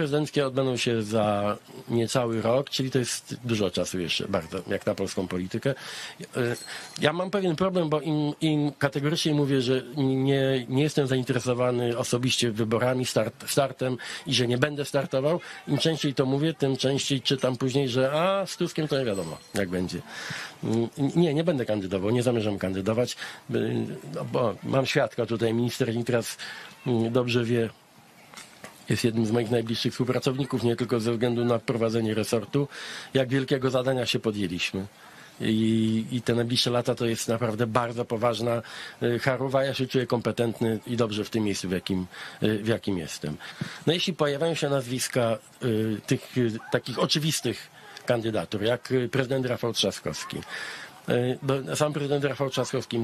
prezydenckie odbędą się za niecały rok, czyli to jest dużo czasu jeszcze, bardzo, jak na polską politykę. Ja mam pewien problem, bo im kategorycznie mówię, że nie jestem zainteresowany osobiście wyborami, startem i że nie będę startował, im częściej to mówię, tym częściej czytam później, że z Tuskiem to nie wiadomo, jak będzie. Nie będę kandydował, nie zamierzam kandydować, bo mam świadka tutaj, minister Nitras dobrze wie, jest jednym z moich najbliższych współpracowników, nie tylko ze względu na prowadzenie resortu, jak wielkiego zadania się podjęliśmy. I te najbliższe lata to jest naprawdę bardzo poważna choroba. Ja się czuję kompetentny i dobrze w tym miejscu, w jakim jestem. No jeśli pojawiają się nazwiska tych takich oczywistych kandydatur, jak prezydent Rafał Trzaskowski. Sam prezydent Rafał Trzaskowski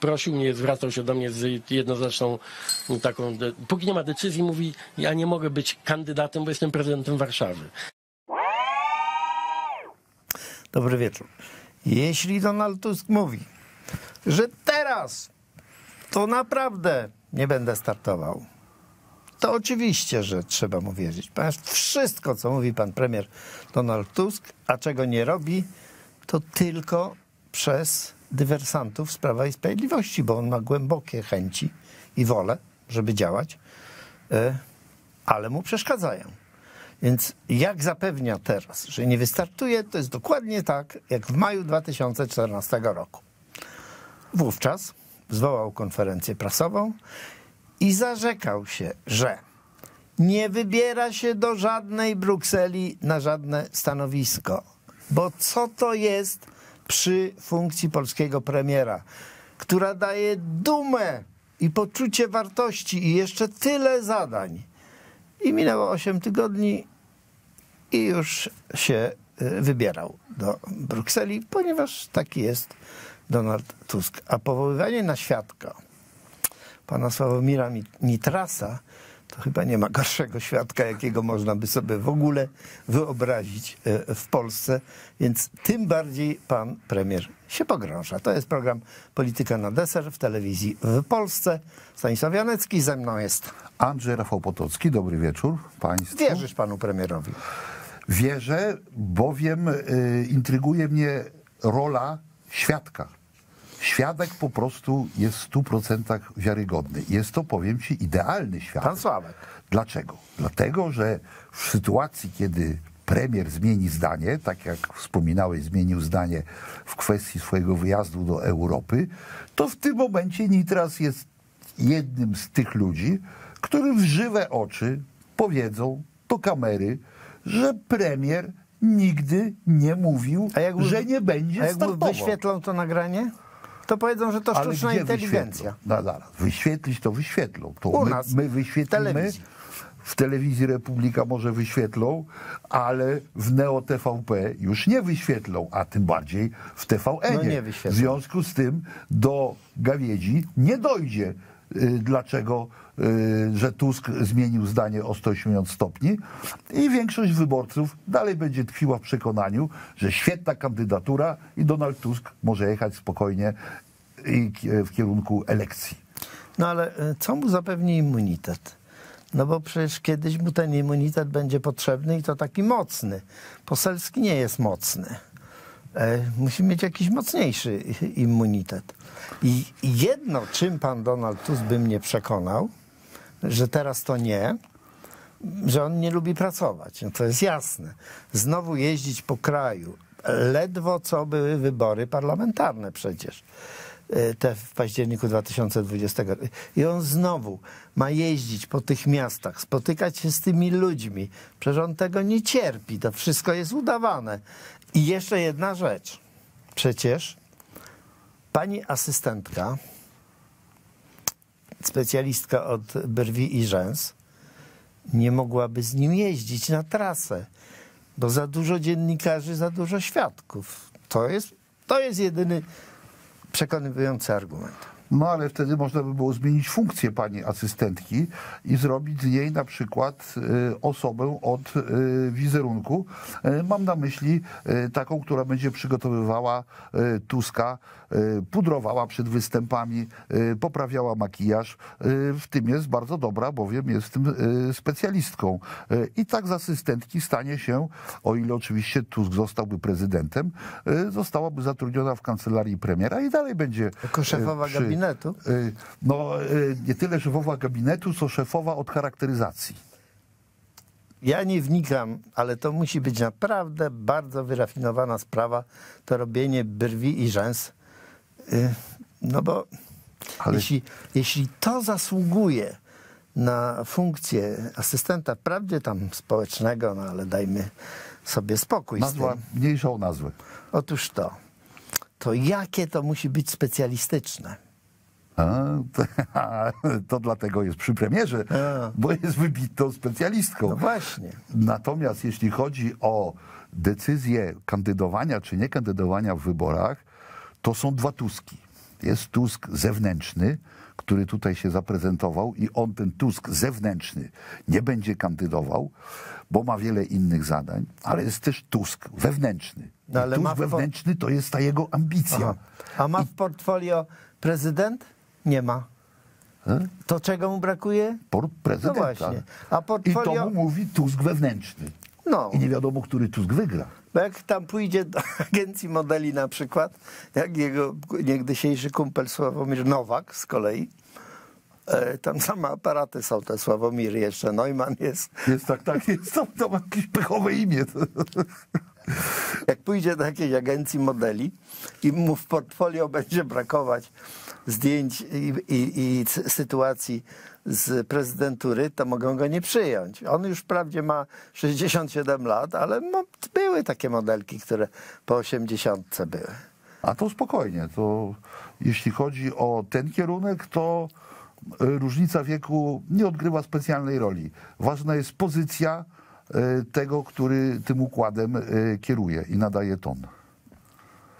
prosił mnie, zwracał się do mnie z jednoznaczną taką, póki nie ma decyzji, mówi, ja nie mogę być kandydatem, bo jestem prezydentem Warszawy. Dobry wieczór. Jeśli Donald Tusk mówi, że teraz to naprawdę nie będę startował, to oczywiście, że trzeba mu wierzyć. Ponieważ wszystko, co mówi pan premier Donald Tusk, a czego nie robi, to tylko przez dywersantów z Prawa i Sprawiedliwości, bo on ma głębokie chęci i wolę, żeby działać, ale mu przeszkadzają. Więc jak zapewnia teraz, że nie wystartuje, to jest dokładnie tak, jak w maju 2014 roku. Wówczas zwołał konferencję prasową i zarzekał się, że nie wybiera się do żadnej Brukseli na żadne stanowisko. Bo co to jest przy funkcji polskiego premiera, która daje dumę i poczucie wartości i jeszcze tyle zadań. I minęło 8 tygodni i już się wybierał do Brukseli, ponieważ taki jest Donald Tusk. A powoływanie na świadka pana Sławomira Nitrasa to chyba nie ma gorszego świadka, jakiego można by sobie w ogóle wyobrazić w Polsce. Więc tym bardziej pan premier się pogrąża. To jest program Polityka na deser w telewizji w Polsce. Stanisław Janecki, ze mną jest Andrzej Rafał Potocki. Dobry wieczór państwu. Wierzysz panu premierowi? Wierzę, bowiem intryguje mnie rola świadka. Świadek po prostu jest w 100% wiarygodny. Jest to, powiem ci, idealny świadek. Pan Sławek. Dlaczego? Dlatego, że w sytuacji, kiedy premier zmieni zdanie, tak jak wspominałeś, zmienił zdanie w kwestii swojego wyjazdu do Europy, to w tym momencie Nitras jest jednym z tych ludzi, którzy w żywe oczy powiedzą do kamery, że premier nigdy nie mówił, że nie będzie startował. A jak wyświetlą to nagranie? To powiedzą, że to sztuczna inteligencja. Wyświetlić to wyświetlą. To u nas, my wyświetlimy, w telewizji Republika może wyświetlą, ale w Neo TVP już nie wyświetlą, a tym bardziej w TVN-ie. No nie wyświetlą. W związku z tym do gawiedzi nie dojdzie. Dlaczego, że Tusk zmienił zdanie o 180 stopni i większość wyborców dalej będzie tkwiła w przekonaniu, że świetna kandydatura i Donald Tusk może jechać spokojnie w kierunku elekcji. No ale co mu zapewni immunitet? No bo przecież kiedyś mu ten immunitet będzie potrzebny i to taki mocny. Poselski nie jest mocny. Musi mieć jakiś mocniejszy immunitet. I jedno, czym pan Donald Tusk by mnie przekonał, że teraz to nie, że on nie lubi pracować. No to jest jasne. Znowu jeździć po kraju. Ledwo co były wybory parlamentarne przecież. Te w październiku 2020 roku. I on znowu ma jeździć po tych miastach, spotykać się z tymi ludźmi. Przecież on tego nie cierpi. To wszystko jest udawane. I jeszcze jedna rzecz. Przecież pani asystentka, specjalistka od brwi i rzęs, nie mogłaby z nim jeździć na trasę, bo za dużo dziennikarzy, za dużo świadków. To jest jedyny przekonywujący argument. No ale wtedy można by było zmienić funkcję pani asystentki i zrobić z niej na przykład osobę od wizerunku. Mam na myśli taką, która będzie przygotowywała Tuska, pudrowała przed występami, poprawiała makijaż. W tym jest bardzo dobra, bowiem jest w tym specjalistką. I tak z asystentki stanie się, o ile oczywiście Tusk zostałby prezydentem, zostałaby zatrudniona w kancelarii premiera i dalej będzie... Jako szefowa gabinetu? No nie tyle szefowa gabinetu, co szefowa od charakteryzacji. Ja nie wnikam, ale to musi być naprawdę bardzo wyrafinowana sprawa, to robienie brwi i rzęs. No bo ale... jeśli to zasługuje na funkcję asystenta, wprawdzie tam społecznego, no ale dajmy sobie spokój. Nazwa mniejsza o nazwę. Otóż to jakie to musi być specjalistyczne? To dlatego jest przy premierze, bo jest wybitną specjalistką. No właśnie. Natomiast jeśli chodzi o decyzję kandydowania czy nie kandydowania w wyborach, to są dwa Tuski. Jest Tusk zewnętrzny, który tutaj się zaprezentował i on, ten Tusk zewnętrzny, nie będzie kandydował, bo ma wiele innych zadań, ale jest też Tusk wewnętrzny. No, ale Tusk wewnętrzny to jest ta jego ambicja. Aha. A ma w portfolio prezydent? Nie ma. To czego mu brakuje? Prezydenta. No właśnie. A portfolio... I to mu mówi Tusk wewnętrzny. No. I nie wiadomo, który Tusk wygra. Bo jak tam pójdzie do agencji modeli na przykład, jak jego niegdysiejszy kumpel Sławomir Nowak z kolei, tam same aparaty są, te Sławomir jeszcze, Neumann jest. Jest tak, jest tam, to ma jakieś pychowe imię. Jak pójdzie do jakiejś agencji modeli i mu w portfolio będzie brakować zdjęć i sytuacji z prezydentury, to mogą go nie przyjąć. On już wprawdzie ma 67 lat, ale były takie modelki, które po 80 były. A to spokojnie. To jeśli chodzi o ten kierunek, to różnica wieku nie odgrywa specjalnej roli. Ważna jest pozycja tego, który tym układem kieruje i nadaje ton.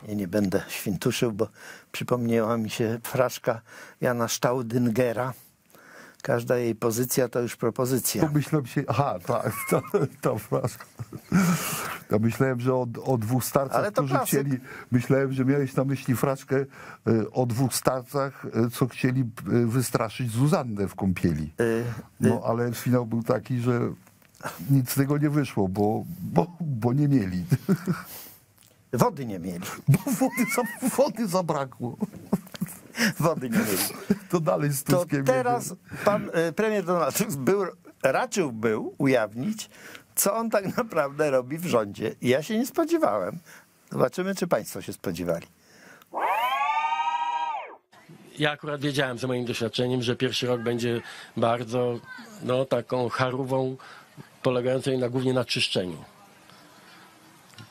Ja nie będę świntuszył, bo przypomniała mi się fraszka Jana Staudyngera. Każda jej pozycja to już propozycja. Myślałem się, ta fraszka. Ja myślałem, że o dwóch starcach, którzy klasyk. Chcieli... Myślałem, że miałeś na myśli fraszkę o dwóch starcach, co chcieli wystraszyć Zuzannę w kąpieli. No ale finał był taki, że... Nic z tego nie wyszło, bo nie mieli. Wody nie mieli. Bo wody zabrakło. Wody nie mieli. To dalej z Tuskiem. To teraz pan premier Donald Tusk raczył ujawnić, co on tak naprawdę robi w rządzie. Ja się nie spodziewałem. Zobaczymy, czy państwo się spodziewali. Ja akurat wiedziałem z moim doświadczeniem, że pierwszy rok będzie bardzo taką charówą, polegającej głównie na czyszczeniu.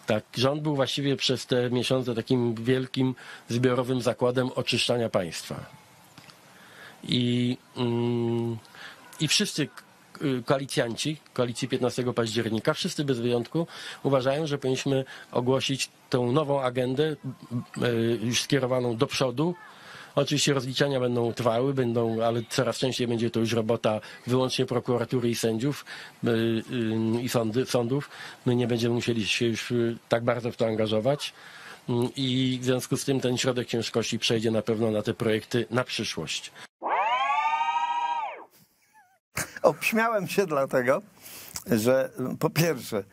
Tak, rząd był właściwie przez te miesiące takim wielkim, zbiorowym zakładem oczyszczania państwa. I wszyscy koalicjanci, koalicji 15 października, wszyscy bez wyjątku uważają, że powinniśmy ogłosić tą nową agendę, już skierowaną do przodu. Oczywiście rozliczenia będą trwały, ale coraz częściej będzie to już robota wyłącznie prokuratury i sędziów i sądów. My nie będziemy musieli się już tak bardzo w to angażować i w związku z tym ten środek ciężkości przejdzie na pewno na te projekty na przyszłość. Obśmiałem się dlatego, że po pierwsze,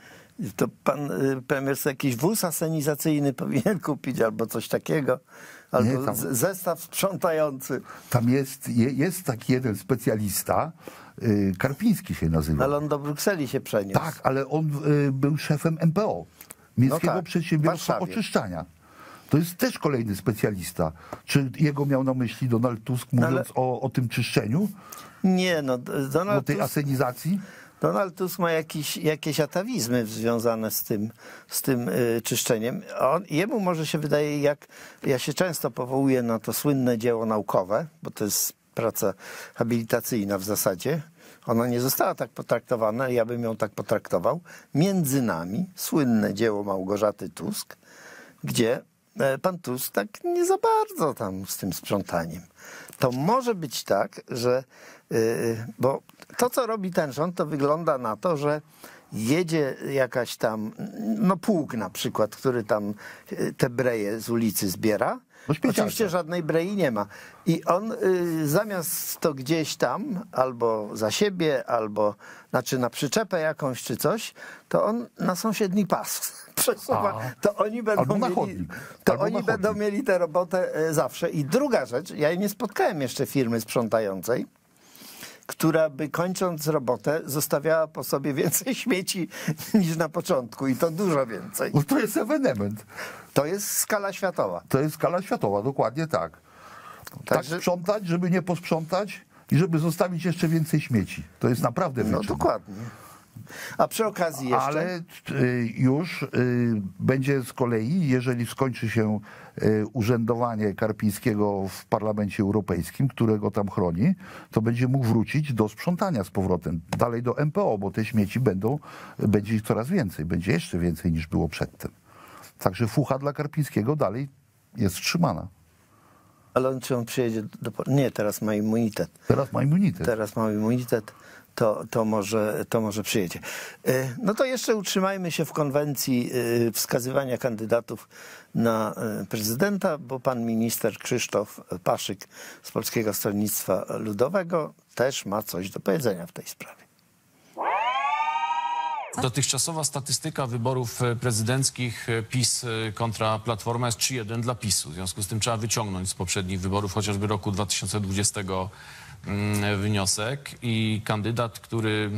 to pan premier jakiś wóz asenizacyjny powinien kupić albo coś takiego. Albo nie, tam, zestaw sprzątający. Tam jest taki jeden specjalista, Karpiński się nazywa. Ale on do Brukseli się przeniósł. Tak, ale on był szefem MPO, Miejskiego Przedsiębiorstwa Oczyszczania. To jest też kolejny specjalista. Czy jego miał na myśli Donald Tusk, mówiąc o tym czyszczeniu? Nie, Donald o tej asenizacji? Donald Tusk ma jakieś atawizmy związane z tym czyszczeniem. Jemu może się wydaje, ja się często powołuję na to słynne dzieło naukowe, bo to jest praca habilitacyjna w zasadzie. Ona nie została tak potraktowana, ja bym ją tak potraktował. Między nami słynne dzieło Małgorzaty Tusk, gdzie pan Tusk tak nie za bardzo tam z tym sprzątaniem. To może być tak, że... Bo to, co robi ten rząd, to wygląda na to, że jedzie jakaś tam, no pułk na przykład, który tam te breje z ulicy zbiera. Oczywiście żadnej brei nie ma. I on zamiast to gdzieś tam, albo za siebie, albo znaczy na przyczepę jakąś czy coś, to on na sąsiedni pas przesuwa. To oni będą mieli, tę robotę zawsze. I druga rzecz, ja nie spotkałem jeszcze firmy sprzątającej, która by kończąc robotę zostawiała po sobie więcej śmieci niż na początku i to dużo więcej. No to jest ewenement. To jest skala światowa. To jest skala światowa, dokładnie tak. Także... Tak sprzątać, żeby nie posprzątać i żeby zostawić jeszcze więcej śmieci. To jest naprawdę wyczyn. No dokładnie. A przy okazji jeszcze... Ale już będzie z kolei, jeżeli skończy się urzędowanie Karpińskiego w Parlamencie Europejskim, którego tam chroni, to będzie mógł wrócić do sprzątania z powrotem, dalej do MPO, bo te śmieci będzie ich coraz więcej, będzie jeszcze więcej niż było przedtem. Także fucha dla Karpińskiego dalej jest trzymana. Ale czy on przyjedzie do... Nie, teraz ma immunitet. Teraz ma immunitet. Teraz ma immunitet. To może przyjedzie. No to jeszcze utrzymajmy się w konwencji wskazywania kandydatów na prezydenta, bo pan minister Krzysztof Paszyk z Polskiego Stronnictwa Ludowego też ma coś do powiedzenia w tej sprawie. Dotychczasowa statystyka wyborów prezydenckich PiS kontra Platforma jest 3-1 dla PiS-u. W związku z tym trzeba wyciągnąć z poprzednich wyborów, chociażby roku 2020, wniosek i kandydat, który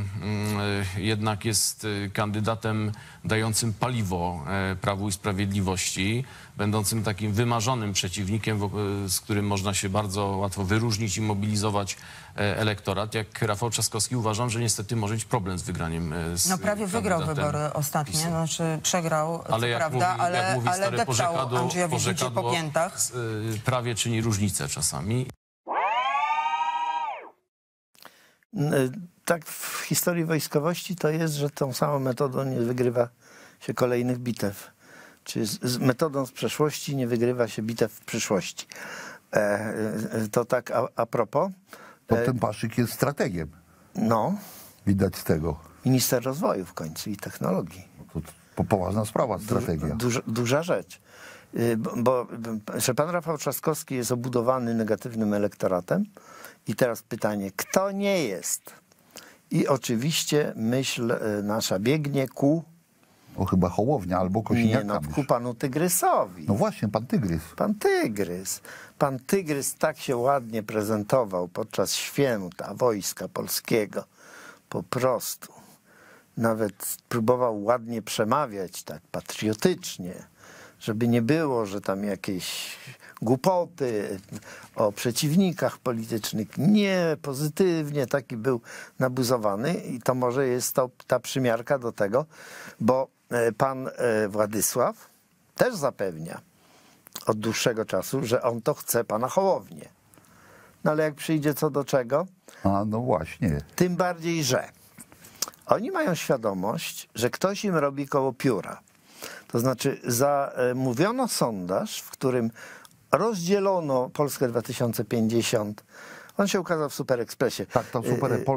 jednak jest kandydatem dającym paliwo Prawu i Sprawiedliwości, będącym takim wymarzonym przeciwnikiem, z którym można się bardzo łatwo wyróżnić i mobilizować elektorat. Jak Rafał Trzaskowski, uważam, że niestety może być problem z wygraniem. No prawie wygrał wybory ostatnie, PiS-u. Znaczy przegrał, ale jak prawda, mówi, ale depczał Andrzejowi Dudzie po piętach. Prawie czyni różnicę czasami. Tak w historii wojskowości to jest, że tą samą metodą nie wygrywa się kolejnych bitew. Czyli z metodą z przeszłości nie wygrywa się bitew w przyszłości. To tak a propos. To ten Paszyk jest strategiem. No. Widać z tego. Minister rozwoju w końcu i technologii. To poważna sprawa, strategia. Duża rzecz. Bo że pan Rafał Trzaskowski jest obudowany negatywnym elektoratem. I teraz pytanie, kto nie jest? I oczywiście myśl nasza biegnie ku... O, chyba Hołownia albo Kosiniak-Kamysz. Nie, no, ku panu Tygrysowi. No właśnie, pan Tygrys. Pan Tygrys. Pan Tygrys tak się ładnie prezentował podczas święta Wojska Polskiego. Po prostu. Nawet próbował ładnie przemawiać, tak patriotycznie, żeby nie było, że tam jakieś... głupoty o przeciwnikach politycznych. Nie, pozytywnie taki był nabuzowany i to może jest to ta przymiarka do tego, bo pan Władysław też zapewnia od dłuższego czasu, że on to chce pana Hołownię. No ale jak przyjdzie co do czego? A no właśnie. Tym bardziej, że oni mają świadomość, że ktoś im robi koło pióra. To znaczy zamówiono sondaż, w którym rozdzielono Polskę 2050. On się ukazał w SuperEkspresie. Tak, tam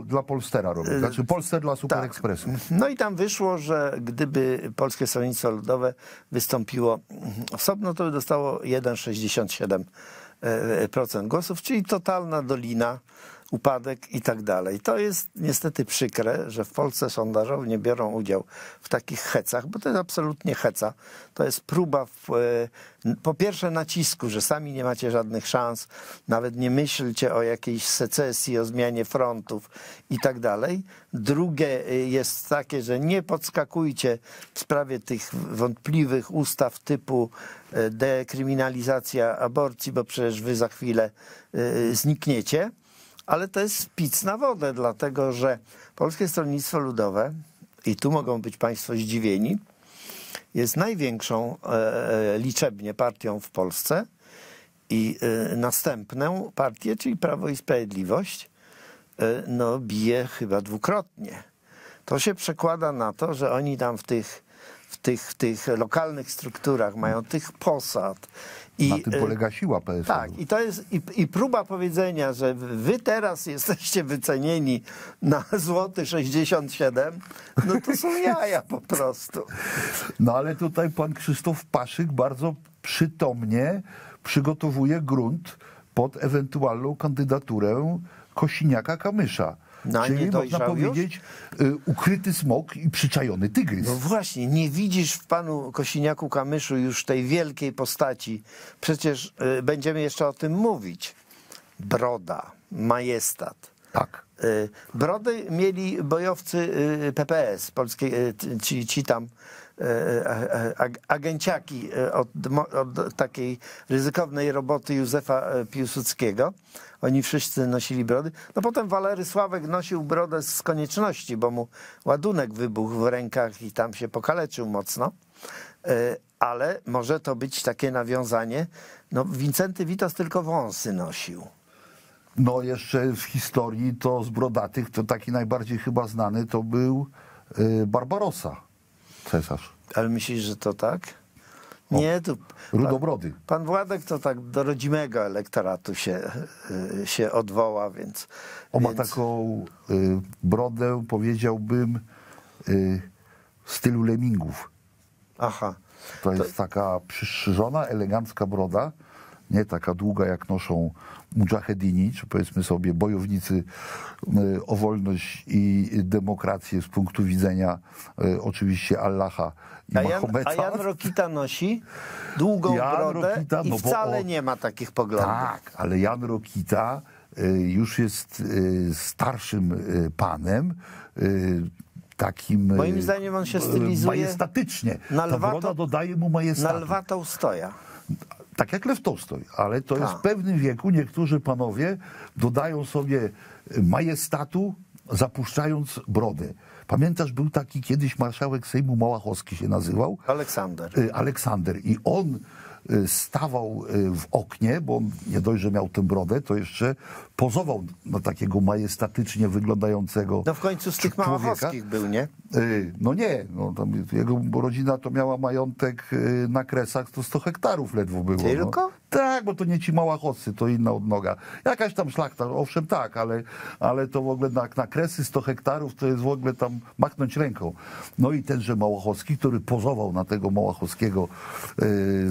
dla Polstera robił. Znaczy Polster dla SuperEkspresu. Tak. No i tam wyszło, że gdyby Polskie Stronnictwo Ludowe wystąpiło osobno, to by dostało 1,67% głosów, czyli totalna dolina, upadek i tak dalej. To jest niestety przykre, że w Polsce sondażownie biorą udział w takich hecach, bo to jest absolutnie heca. To jest próba po pierwsze nacisku, że sami nie macie żadnych szans, nawet nie myślcie o jakiejś secesji, o zmianie frontów i tak dalej. Drugie jest takie, że nie podskakujcie w sprawie tych wątpliwych ustaw typu dekryminalizacja aborcji, bo przecież wy za chwilę znikniecie. Ale to jest pic na wodę, dlatego że Polskie Stronnictwo Ludowe, i tu mogą być państwo zdziwieni, jest największą liczebnie partią w Polsce i następną partię, czyli Prawo i Sprawiedliwość, no bije chyba dwukrotnie. To się przekłada na to, że oni tam w tych w tych lokalnych strukturach, mają tych posad. Na tym polega siła PSL-u. Tak, i to jest i próba powiedzenia, że wy teraz jesteście wycenieni na złoty 67, no to są jaja po prostu. No ale tutaj pan Krzysztof Paszyk bardzo przytomnie przygotowuje grunt pod ewentualną kandydaturę Kosiniaka-Kamysza. No, czyli można powiedzieć ukryty smok i przyczajony tygrys. No właśnie, nie widzisz w panu Kosiniaku-Kamyszu już tej wielkiej postaci. Przecież będziemy jeszcze o tym mówić. Broda, majestat. Tak. Brody mieli bojowcy PPS, polskie, ci tam agenciaki od takiej ryzykownej roboty Józefa Piłsudskiego. Oni wszyscy nosili brody. No potem Walery Sławek nosił brodę z konieczności, bo mu ładunek wybuchł w rękach i tam się pokaleczył mocno. Ale może to być takie nawiązanie. No Wincenty Witos tylko wąsy nosił. No jeszcze z historii to z brodatych to taki najbardziej chyba znany to był Barbarossa, cesarz. Ale myślisz, że to tak? Nie, tu rudobrody. Pan Władek to tak do rodzimego elektoratu się odwoła, więc... On ma taką brodę, powiedziałbym, w stylu Lemingów. Aha. To jest taka przystrzyżona, elegancka broda, nie taka długa, jak noszą mudżahedini, czy powiedzmy sobie bojownicy o wolność i demokrację z punktu widzenia oczywiście Allaha i Mahometa. A Jan Rokita nosi długą brodę i wcale nie ma takich poglądów. Tak, ale Jan Rokita już jest starszym panem, takim, moim zdaniem on się stylizuje majestatycznie. Ta broda dodaje mu majestatu. Na Lwa Tołstoja. Tak jak Lew Tolstoj, ale to jest w pewnym wieku. Niektórzy panowie dodają sobie majestatu, zapuszczając brodę. Pamiętasz, był taki kiedyś marszałek Sejmu, Małachowski się nazywał? Aleksander. I on stawał w oknie, bo on nie dość, że miał tę brodę, to jeszcze pozował na takiego majestatycznie wyglądającego. No w końcu z tych Małachowskich był, nie? No nie, no tam jego rodzina to miała majątek na Kresach, to 100 hektarów ledwo było. Tylko? No. Tak, bo to nie ci Małachowscy, to inna odnoga. Jakaś tam szlachta, owszem tak, ale to w ogóle na Kresy 100 hektarów to jest w ogóle tam machnąć ręką. No i tenże Małachowski, który pozował na tego Małachowskiego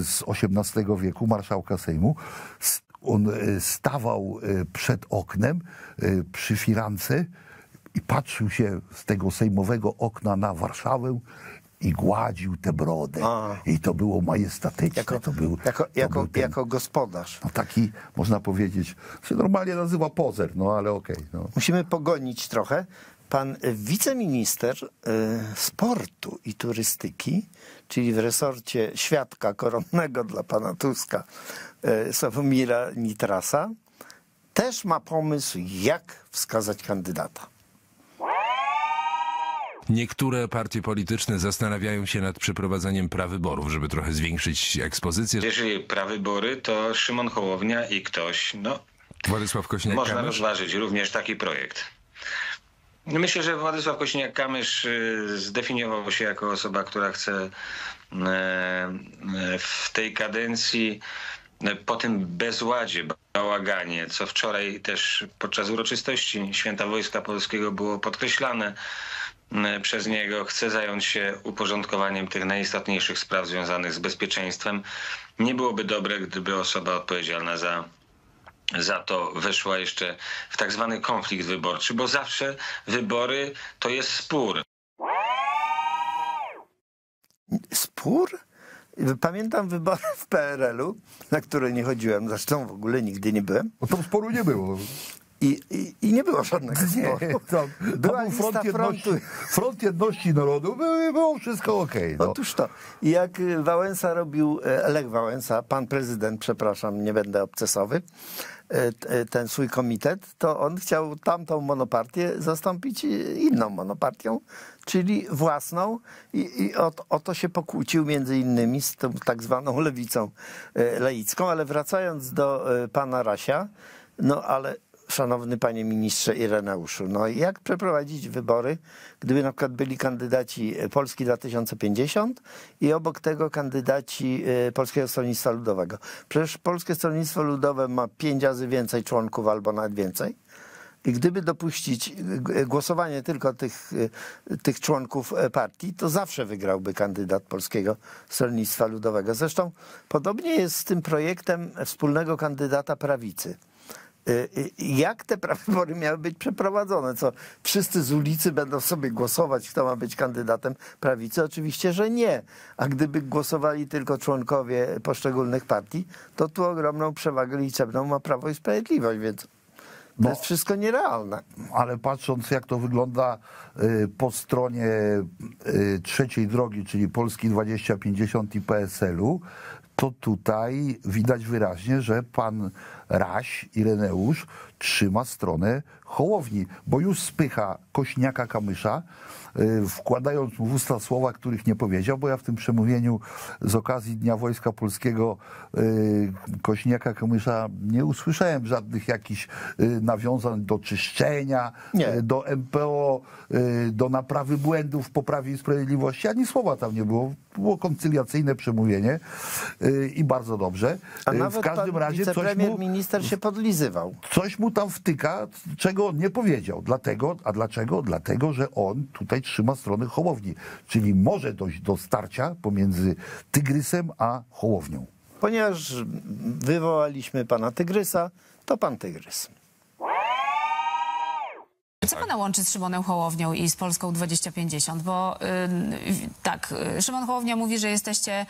z XVIII wieku, marszałka Sejmu, on stawał przed oknem przy firance i patrzył się z tego sejmowego okna na Warszawę i gładził tę brodę. I to było majestatyczne. Jako gospodarz. No taki, można powiedzieć, się normalnie nazywa pozer, no ale okej. No. Musimy pogonić trochę. Pan wiceminister sportu i turystyki, czyli w resorcie świadka koronnego dla pana Tuska, Sławomira Nitrasa, też ma pomysł, jak wskazać kandydata. Niektóre partie polityczne zastanawiają się nad przeprowadzeniem prawyborów, żeby trochę zwiększyć ekspozycję. Jeżeli prawybory, to Szymon Hołownia i ktoś, no... Władysław Kosiniak-Kamysz. Można rozważyć również taki projekt. Myślę, że Władysław Kosiniak-Kamysz zdefiniował się jako osoba, która chce w tej kadencji po tym bezładzie, bałaganie, co wczoraj też podczas uroczystości Święta Wojska Polskiego było podkreślane przez niego, chce zająć się uporządkowaniem tych najistotniejszych spraw związanych z bezpieczeństwem. Nie byłoby dobre, gdyby osoba odpowiedzialna za to weszła jeszcze w tak zwany konflikt wyborczy, bo zawsze wybory to jest spór. Spór? Pamiętam wybory w PRL-u, na które nie chodziłem, zresztą w ogóle nigdy nie byłem. Bo tam sporu nie było. I nie było żadnego sporu. Była front jedności narodu, było wszystko okej. No. Otóż to, jak Wałęsa robił, Lech Wałęsa, pan prezydent, przepraszam, nie będę obcesowy, ten swój komitet, to on chciał tamtą monopartię zastąpić inną monopartią, czyli własną i o to się pokłócił między innymi z tą tak zwaną lewicą laicką, ale wracając do pana Rasia, no ale szanowny panie ministrze Ireneuszu, no jak przeprowadzić wybory, gdyby na przykład byli kandydaci Polski 2050 i obok tego kandydaci Polskiego Stronnictwa Ludowego? Przecież Polskie Stronnictwo Ludowe ma 5 razy więcej członków albo nawet więcej. I gdyby dopuścić głosowanie tylko tych członków partii, to zawsze wygrałby kandydat Polskiego Stronnictwa Ludowego. Zresztą podobnie jest z tym projektem wspólnego kandydata prawicy. Jak te wybory miały być przeprowadzone? Co, wszyscy z ulicy będą sobie głosować, kto ma być kandydatem prawicy? Oczywiście, że nie. A gdyby głosowali tylko członkowie poszczególnych partii, to tu ogromną przewagę liczebną ma Prawo i Sprawiedliwość, więc to jest wszystko nierealne. Ale patrząc, jak to wygląda po stronie trzeciej drogi, czyli Polski 2050 i PSL-u, to tutaj widać wyraźnie, że pan Raś, Ireneusz, trzyma stronę Hołowni, bo już spycha Kosiniaka-Kamysza, wkładając mu w usta słowa, których nie powiedział, bo ja w tym przemówieniu z okazji Dnia Wojska Polskiego Kosiniaka-Kamysza nie usłyszałem żadnych jakichś nawiązań do czyszczenia, do MPO, do naprawy błędów po Prawie i Sprawiedliwości. Ani słowa tam nie było. Było koncyliacyjne przemówienie i bardzo dobrze. W każdym razie coś mu, minister się podlizywał. Coś mu tam wtyka, czego on nie powiedział. Dlatego, a dlaczego? Dlatego, że on tutaj trzyma strony Hołowni. Czyli może dojść do starcia pomiędzy Tygrysem a Hołownią. Ponieważ wywołaliśmy pana Tygrysa, to pan Tygrys. Co pana łączy z Szymonem Hołownią i z Polską 2050? Bo tak, Szymon Hołownia mówi, że jesteście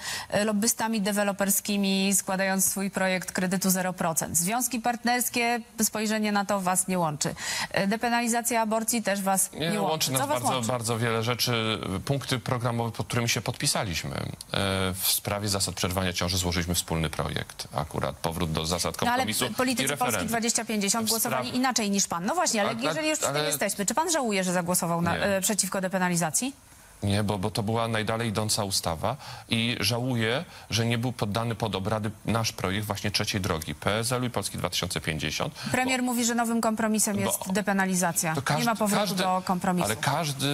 lobbystami deweloperskimi, składając swój projekt kredytu 0%. Związki partnerskie, spojrzenie na to was nie łączy. Depenalizacja aborcji też was nie łączy. Co nas was bardzo, łączy? Bardzo wiele rzeczy, punkty programowe, pod którymi się podpisaliśmy. W sprawie zasad przerwania ciąży złożyliśmy wspólny projekt. Akurat powrót do zasad kompromisu. No, ale politycy Polski 2050 głosowali inaczej niż pan. No właśnie, ale jeżeli już jesteśmy. Czy pan żałuje, że zagłosował przeciwko depenalizacji? Nie, bo to była najdalej idąca ustawa i żałuję, że nie był poddany pod obrady nasz projekt właśnie trzeciej drogi PSL-u i Polski 2050. Premier mówi, że nowym kompromisem jest depenalizacja. Nie ma powrotu do kompromisu. Ale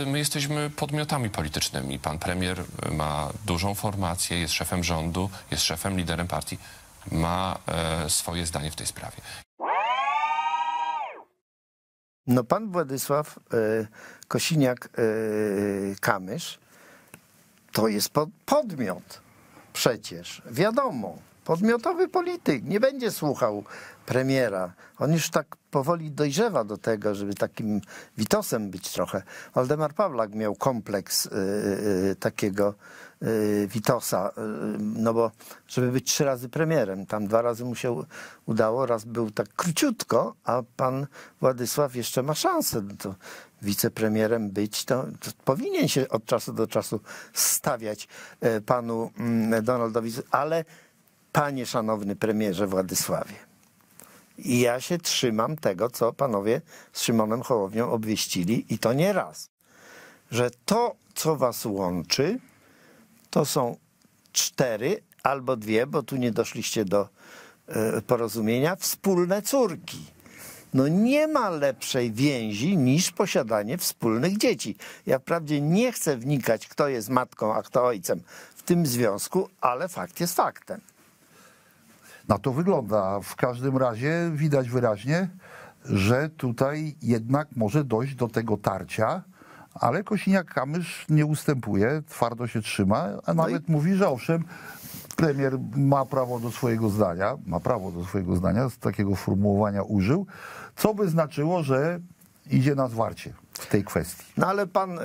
my jesteśmy podmiotami politycznymi. Pan premier ma dużą formację, jest szefem rządu, jest szefem, liderem partii. Ma swoje zdanie w tej sprawie. No pan Władysław Kosiniak-Kamysz to jest podmiot przecież, wiadomo, podmiotowy polityk, nie będzie słuchał premiera. On już tak powoli dojrzewa do tego, żeby takim witosem być trochę. Waldemar Pawlak miał kompleks takiego witosa, no bo żeby być 3 razy premierem, tam 2 razy mu się udało, raz był tak króciutko, a pan Władysław jeszcze ma szansę to wicepremierem być, to powinien się od czasu do czasu stawiać panu Donaldowi. Ale panie szanowny premierze Władysławie, i ja się trzymam tego, co panowie z Szymonem Hołownią obwieścili, i to nie raz, że to, co was łączy, to są 4 albo 2, bo tu nie doszliście do porozumienia, wspólne córki. No nie ma lepszej więzi niż posiadanie wspólnych dzieci. Ja wprawdzie nie chcę wnikać, kto jest matką, a kto ojcem w tym związku, ale fakt jest faktem. Na to wygląda. W każdym razie widać wyraźnie, że tutaj jednak może dojść do tego tarcia, ale Kosiniak-Kamysz nie ustępuje, twardo się trzyma, a nawet mówi, że owszem, premier ma prawo do swojego zdania, z takiego formułowania użył, co by znaczyło, że idzie na zwarcie w tej kwestii. No ale pan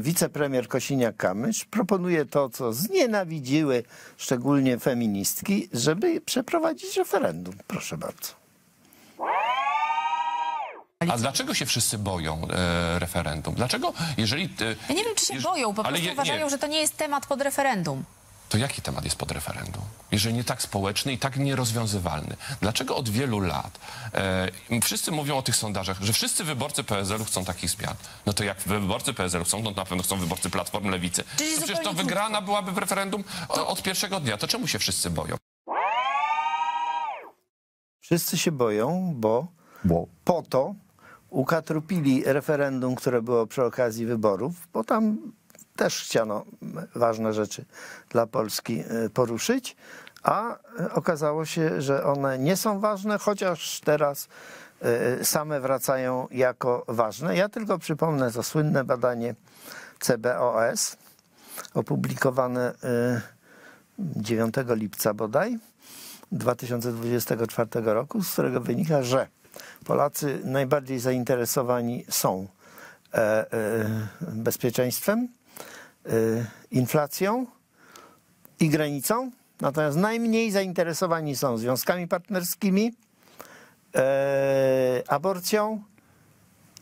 wicepremier Kosiniak-Kamysz proponuje to, co znienawidziły szczególnie feministki, żeby przeprowadzić referendum. Proszę bardzo. A dlaczego się wszyscy boją referendum? Dlaczego, jeżeli... Ja nie wiem, czy się boją, po prostu uważają, że to nie jest temat pod referendum. To jaki temat jest pod referendum? Jeżeli nie tak społeczny i tak nierozwiązywalny. Dlaczego od wielu lat wszyscy mówią o tych sondażach, że wszyscy wyborcy PSL-u chcą takich zmian? No to jak wyborcy PSL-u chcą, to na pewno chcą wyborcy Platformy, Lewicy. To przecież to wygrana byłaby w referendum od pierwszego dnia. To czemu się wszyscy boją? Wszyscy się boją, bo bo po to ukatrupili referendum, które było przy okazji wyborów, bo tam też chciano ważne rzeczy dla Polski poruszyć, a okazało się, że one nie są ważne, chociaż teraz same wracają jako ważne. Ja tylko przypomnę to słynne badanie CBOS opublikowane 9 lipca bodaj 2024 roku, z którego wynika, że Polacy najbardziej zainteresowani są bezpieczeństwem, inflacją i granicą, natomiast najmniej zainteresowani są związkami partnerskimi, aborcją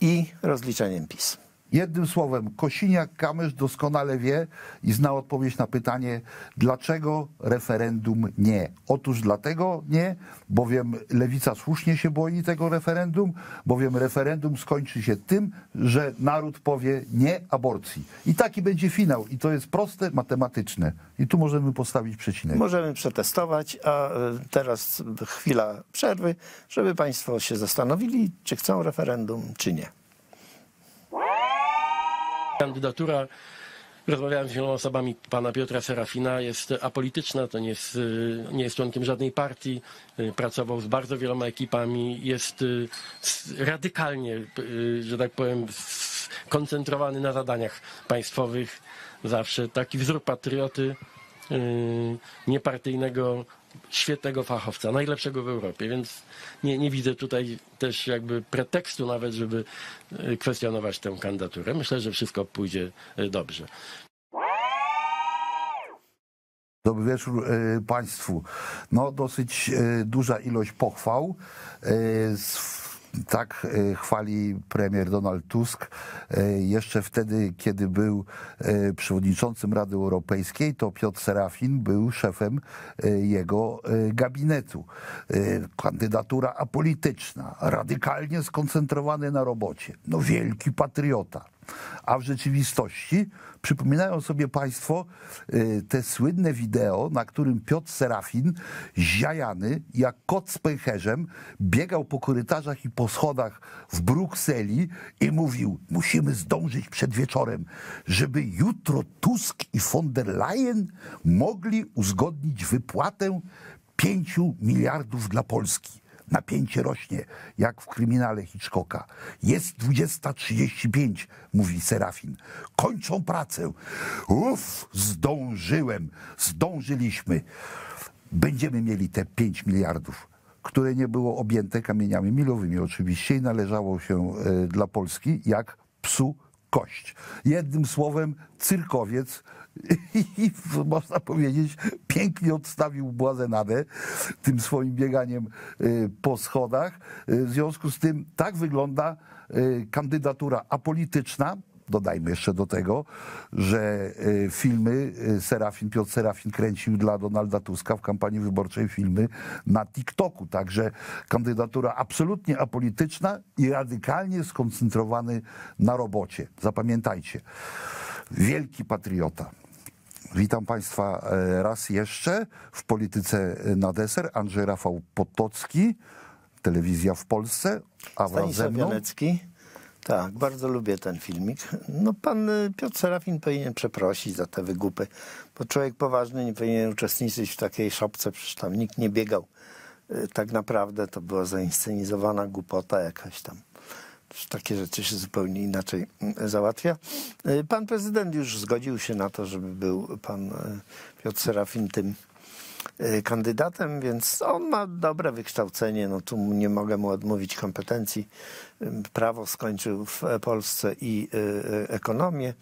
i rozliczeniem PiS. Jednym słowem, Kosiniak-Kamysz doskonale wie i zna odpowiedź na pytanie, dlaczego referendum nie. Otóż dlatego nie, bowiem lewica słusznie się boi tego referendum, bowiem referendum skończy się tym, że naród powie nie aborcji. I taki będzie finał. I to jest proste, matematyczne. I tu możemy postawić przecinek. Możemy przetestować, a teraz chwila przerwy, żeby państwo się zastanowili, czy chcą referendum, czy nie. Kandydatura, rozmawiałem z wieloma osobami, pana Piotra Serafina, jest apolityczna, to nie jest członkiem żadnej partii, pracował z bardzo wieloma ekipami, jest radykalnie, że tak powiem, skoncentrowany na zadaniach państwowych, zawsze taki wzór patrioty, niepartyjnego, świetnego fachowca, najlepszego w Europie, więc nie widzę tutaj też jakby pretekstu nawet, żeby kwestionować tę kandydaturę. Myślę, że wszystko pójdzie dobrze. Dobry wieczór państwu. No, dosyć duża ilość pochwał. Tak chwali premier Donald Tusk jeszcze wtedy, kiedy był przewodniczącym Rady Europejskiej, to Piotr Serafin był szefem jego gabinetu. Kandydatura apolityczna, radykalnie skoncentrowany na robocie, no wielki patriota. A w rzeczywistości przypominają sobie państwo te słynne wideo, na którym Piotr Serafin, ziajany jak kot z pęcherzem, biegał po korytarzach i po schodach w Brukseli i mówił: musimy zdążyć przed wieczorem, żeby jutro Tusk i von der Leyen mogli uzgodnić wypłatę 5 miliardów dla Polski. Napięcie rośnie, jak w kryminale Hitchcocka. Jest 20:35, mówi Serafin. Kończą pracę. Uff, zdążyłem, zdążyliśmy. Będziemy mieli te 5 miliardów, które nie było objęte kamieniami milowymi oczywiście i należało się dla Polski jak psu kość. Jednym słowem, cyrkowiec. I można powiedzieć, pięknie odstawił błazenadę tym swoim bieganiem po schodach. W związku z tym tak wygląda kandydatura apolityczna. Dodajmy jeszcze do tego, że filmy Piotr Serafin kręcił dla Donalda Tuska w kampanii wyborczej, filmy na TikToku. Także kandydatura absolutnie apolityczna i radykalnie skoncentrowany na robocie. Zapamiętajcie, wielki patriota. Witam państwa raz jeszcze w Polityce na deser. Andrzej Rafał Potocki, telewizja w Polsce, a wraz ze mną... Tak, bardzo lubię ten filmik. No, pan Piotr Serafin powinien przeprosić za te wygłupy, bo człowiek poważny nie powinien uczestniczyć w takiej szopce, przecież tam nikt nie biegał. Tak naprawdę to była zainscenizowana głupota jakaś tam. Takie rzeczy się zupełnie inaczej załatwia. Pan prezydent już zgodził się na to, żeby był pan Piotr Serafin tym kandydatem, więc on ma dobre wykształcenie, no tu nie mogę mu odmówić kompetencji. Prawo skończył w Polsce i ekonomię,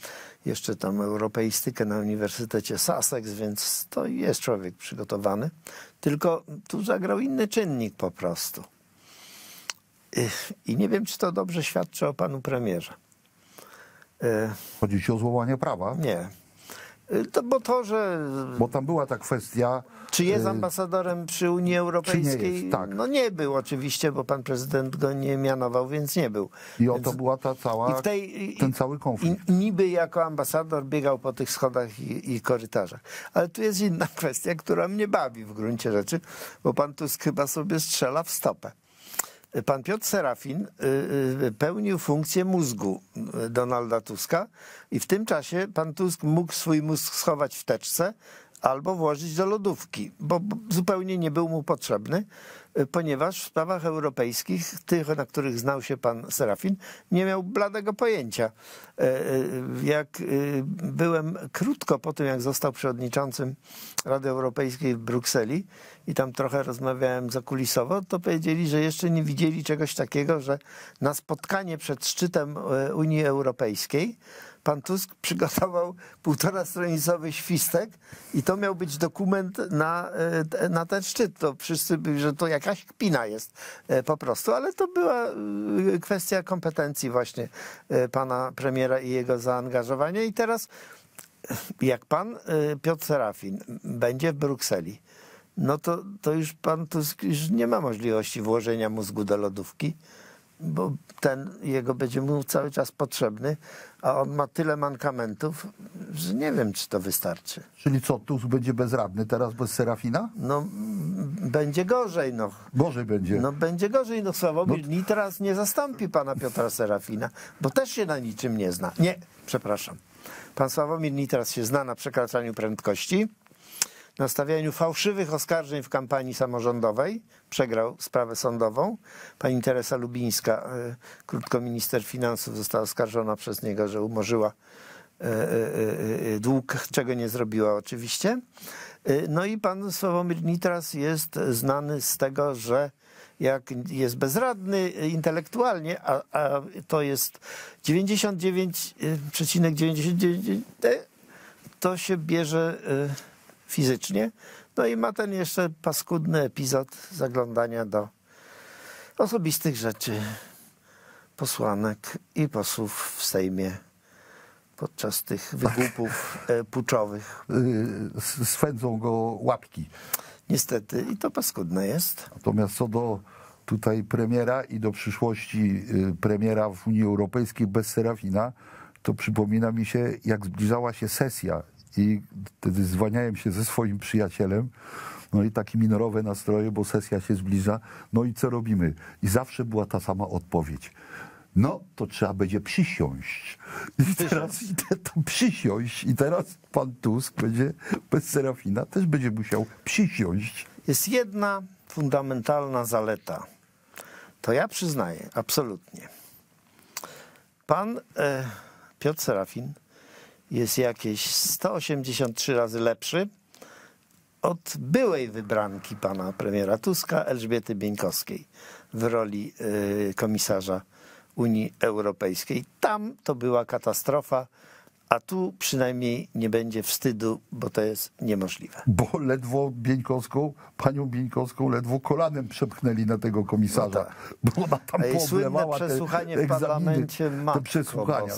jeszcze tam europeistykę na Uniwersytecie Sussex, więc to jest człowiek przygotowany. Tylko tu zagrał inny czynnik po prostu. I nie wiem, czy to dobrze świadczy o panu premierze. Chodzi ci o złamanie prawa? Nie. Bo tam była ta kwestia... Czy jest ambasadorem przy Unii Europejskiej? Nie jest, tak. No nie był oczywiście, bo pan prezydent go nie mianował, więc nie był. I o to była ta cała, ten cały konflikt. I niby jako ambasador biegał po tych schodach i korytarzach. Ale tu jest inna kwestia, która mnie bawi w gruncie rzeczy, bo pan Tusk chyba sobie strzela w stopę. Pan Piotr Serafin pełnił funkcję mózgu Donalda Tuska i w tym czasie pan Tusk mógł swój mózg schować w teczce albo włożyć do lodówki, bo zupełnie nie był mu potrzebny, ponieważ w sprawach europejskich, tych, na których znał się pan Serafin, nie miał bladego pojęcia. Jak byłem krótko po tym, jak został przewodniczącym Rady Europejskiej w Brukseli i tam trochę rozmawiałem zakulisowo, to powiedzieli, że jeszcze nie widzieli czegoś takiego, że na spotkanie przed szczytem Unii Europejskiej pan Tusk przygotował 1,5-stronicowy świstek i to miał być dokument na ten szczyt. To wszyscy byli, że to jakaś kpina jest po prostu, ale to była kwestia kompetencji właśnie pana premiera i jego zaangażowania. I teraz jak pan Piotr Serafin będzie w Brukseli, no to już pan Tusk już nie ma możliwości włożenia mózgu do lodówki, bo ten jego będzie mu cały czas potrzebny, a on ma tyle mankamentów, że nie wiem, czy to wystarczy. Czyli co, Tusk będzie bezradny teraz bez Serafina? No, będzie gorzej. No. Gorzej będzie. No, będzie gorzej. No, Sławomir Nitras nie zastąpi pana Piotra Serafina, bo też się na niczym nie zna. Nie, przepraszam. Pan Sławomir Nitras się zna na przekraczaniu prędkości, na stawianiu fałszywych oskarżeń w kampanii samorządowej, przegrał sprawę sądową. Pani Teresa Lubińska, krótko minister finansów, została oskarżona przez niego, że umorzyła dług, czego nie zrobiła oczywiście. No i pan Sławomir Nitras jest znany z tego, że jak jest bezradny intelektualnie, a to jest 99,99, to się bierze fizycznie. No i ma ten jeszcze paskudny epizod zaglądania do osobistych rzeczy posłanek i posłów w Sejmie podczas tych wygłupów puczowych. Swędzą go łapki. Niestety i to paskudne jest. Natomiast co do tutaj premiera i do przyszłości premiera w Unii Europejskiej bez Serafina, to przypomina mi się, jak zbliżała się sesja i wtedy zwaniałem się ze swoim przyjacielem, no i takie minorowe nastroje, bo sesja się zbliża, no i co robimy? I zawsze była ta sama odpowiedź. No, to trzeba będzie przysiąść. I teraz pan Tusk będzie bez Serafina, też będzie musiał przysiąść. Jest jedna fundamentalna zaleta. To ja przyznaję, absolutnie. Pan Piotr Serafin jest jakieś 183 razy lepszy od byłej wybranki pana premiera Tuska, Elżbiety Bieńkowskiej w roli komisarza Unii Europejskiej. Tam to była katastrofa, a tu przynajmniej nie będzie wstydu, bo to jest niemożliwe. Bo ledwo Bieńkowską, panią Bieńkowską ledwo kolanem przepchnęli na tego komisarza, no tak. Bo ona tam poblewała te przesłuchanie w parlamencie, te przesłuchania,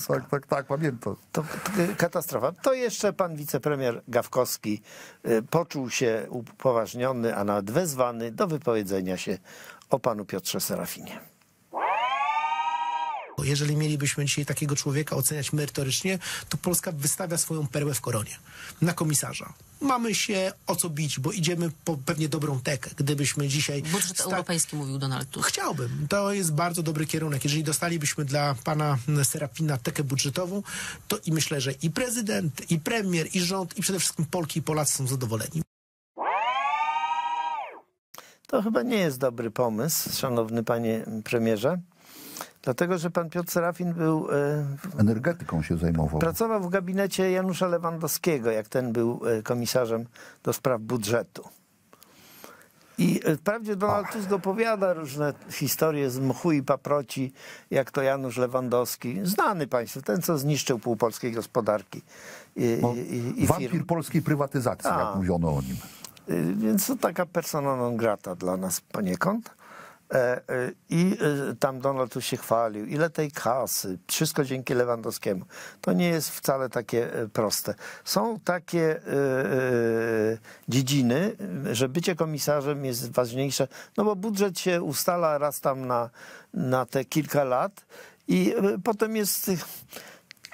tak, pamiętam. To katastrofa. To jeszcze pan wicepremier Gawkowski poczuł się upoważniony, a nawet wezwany do wypowiedzenia się o panu Piotrze Serafinie. Jeżeli mielibyśmy dzisiaj takiego człowieka oceniać merytorycznie, to Polska wystawia swoją perłę w koronie na komisarza. Mamy się o co bić, bo idziemy po pewnie dobrą tekę. Gdybyśmy dzisiaj... Budżet europejski, mówił Donald Tusk. Chciałbym. To jest bardzo dobry kierunek. Jeżeli dostalibyśmy dla pana Serafina tekę budżetową, to i myślę, że i prezydent, i premier, i rząd, i przede wszystkim Polki i Polacy są zadowoleni. To chyba nie jest dobry pomysł, szanowny panie premierze. Dlatego, że pan Piotr Serafin był... energetyką się zajmował. Pracował w gabinecie Janusza Lewandowskiego, jak ten był komisarzem do spraw budżetu. I wprawdzie Donald Tusk dopowiada różne historie z mchu i paproci, jak to Janusz Lewandowski, znany państwu, ten, co zniszczył pół polskiej gospodarki i wampir firm polskiej prywatyzacji, jak mówiono o nim. Więc to taka persona non grata dla nas poniekąd. I tam Donald Tusk się chwalił, ile tej kasy, wszystko dzięki Lewandowskiemu. To nie jest wcale takie proste. Są takie dziedziny, że bycie komisarzem jest ważniejsze, no bo budżet się ustala raz tam na te kilka lat i potem jest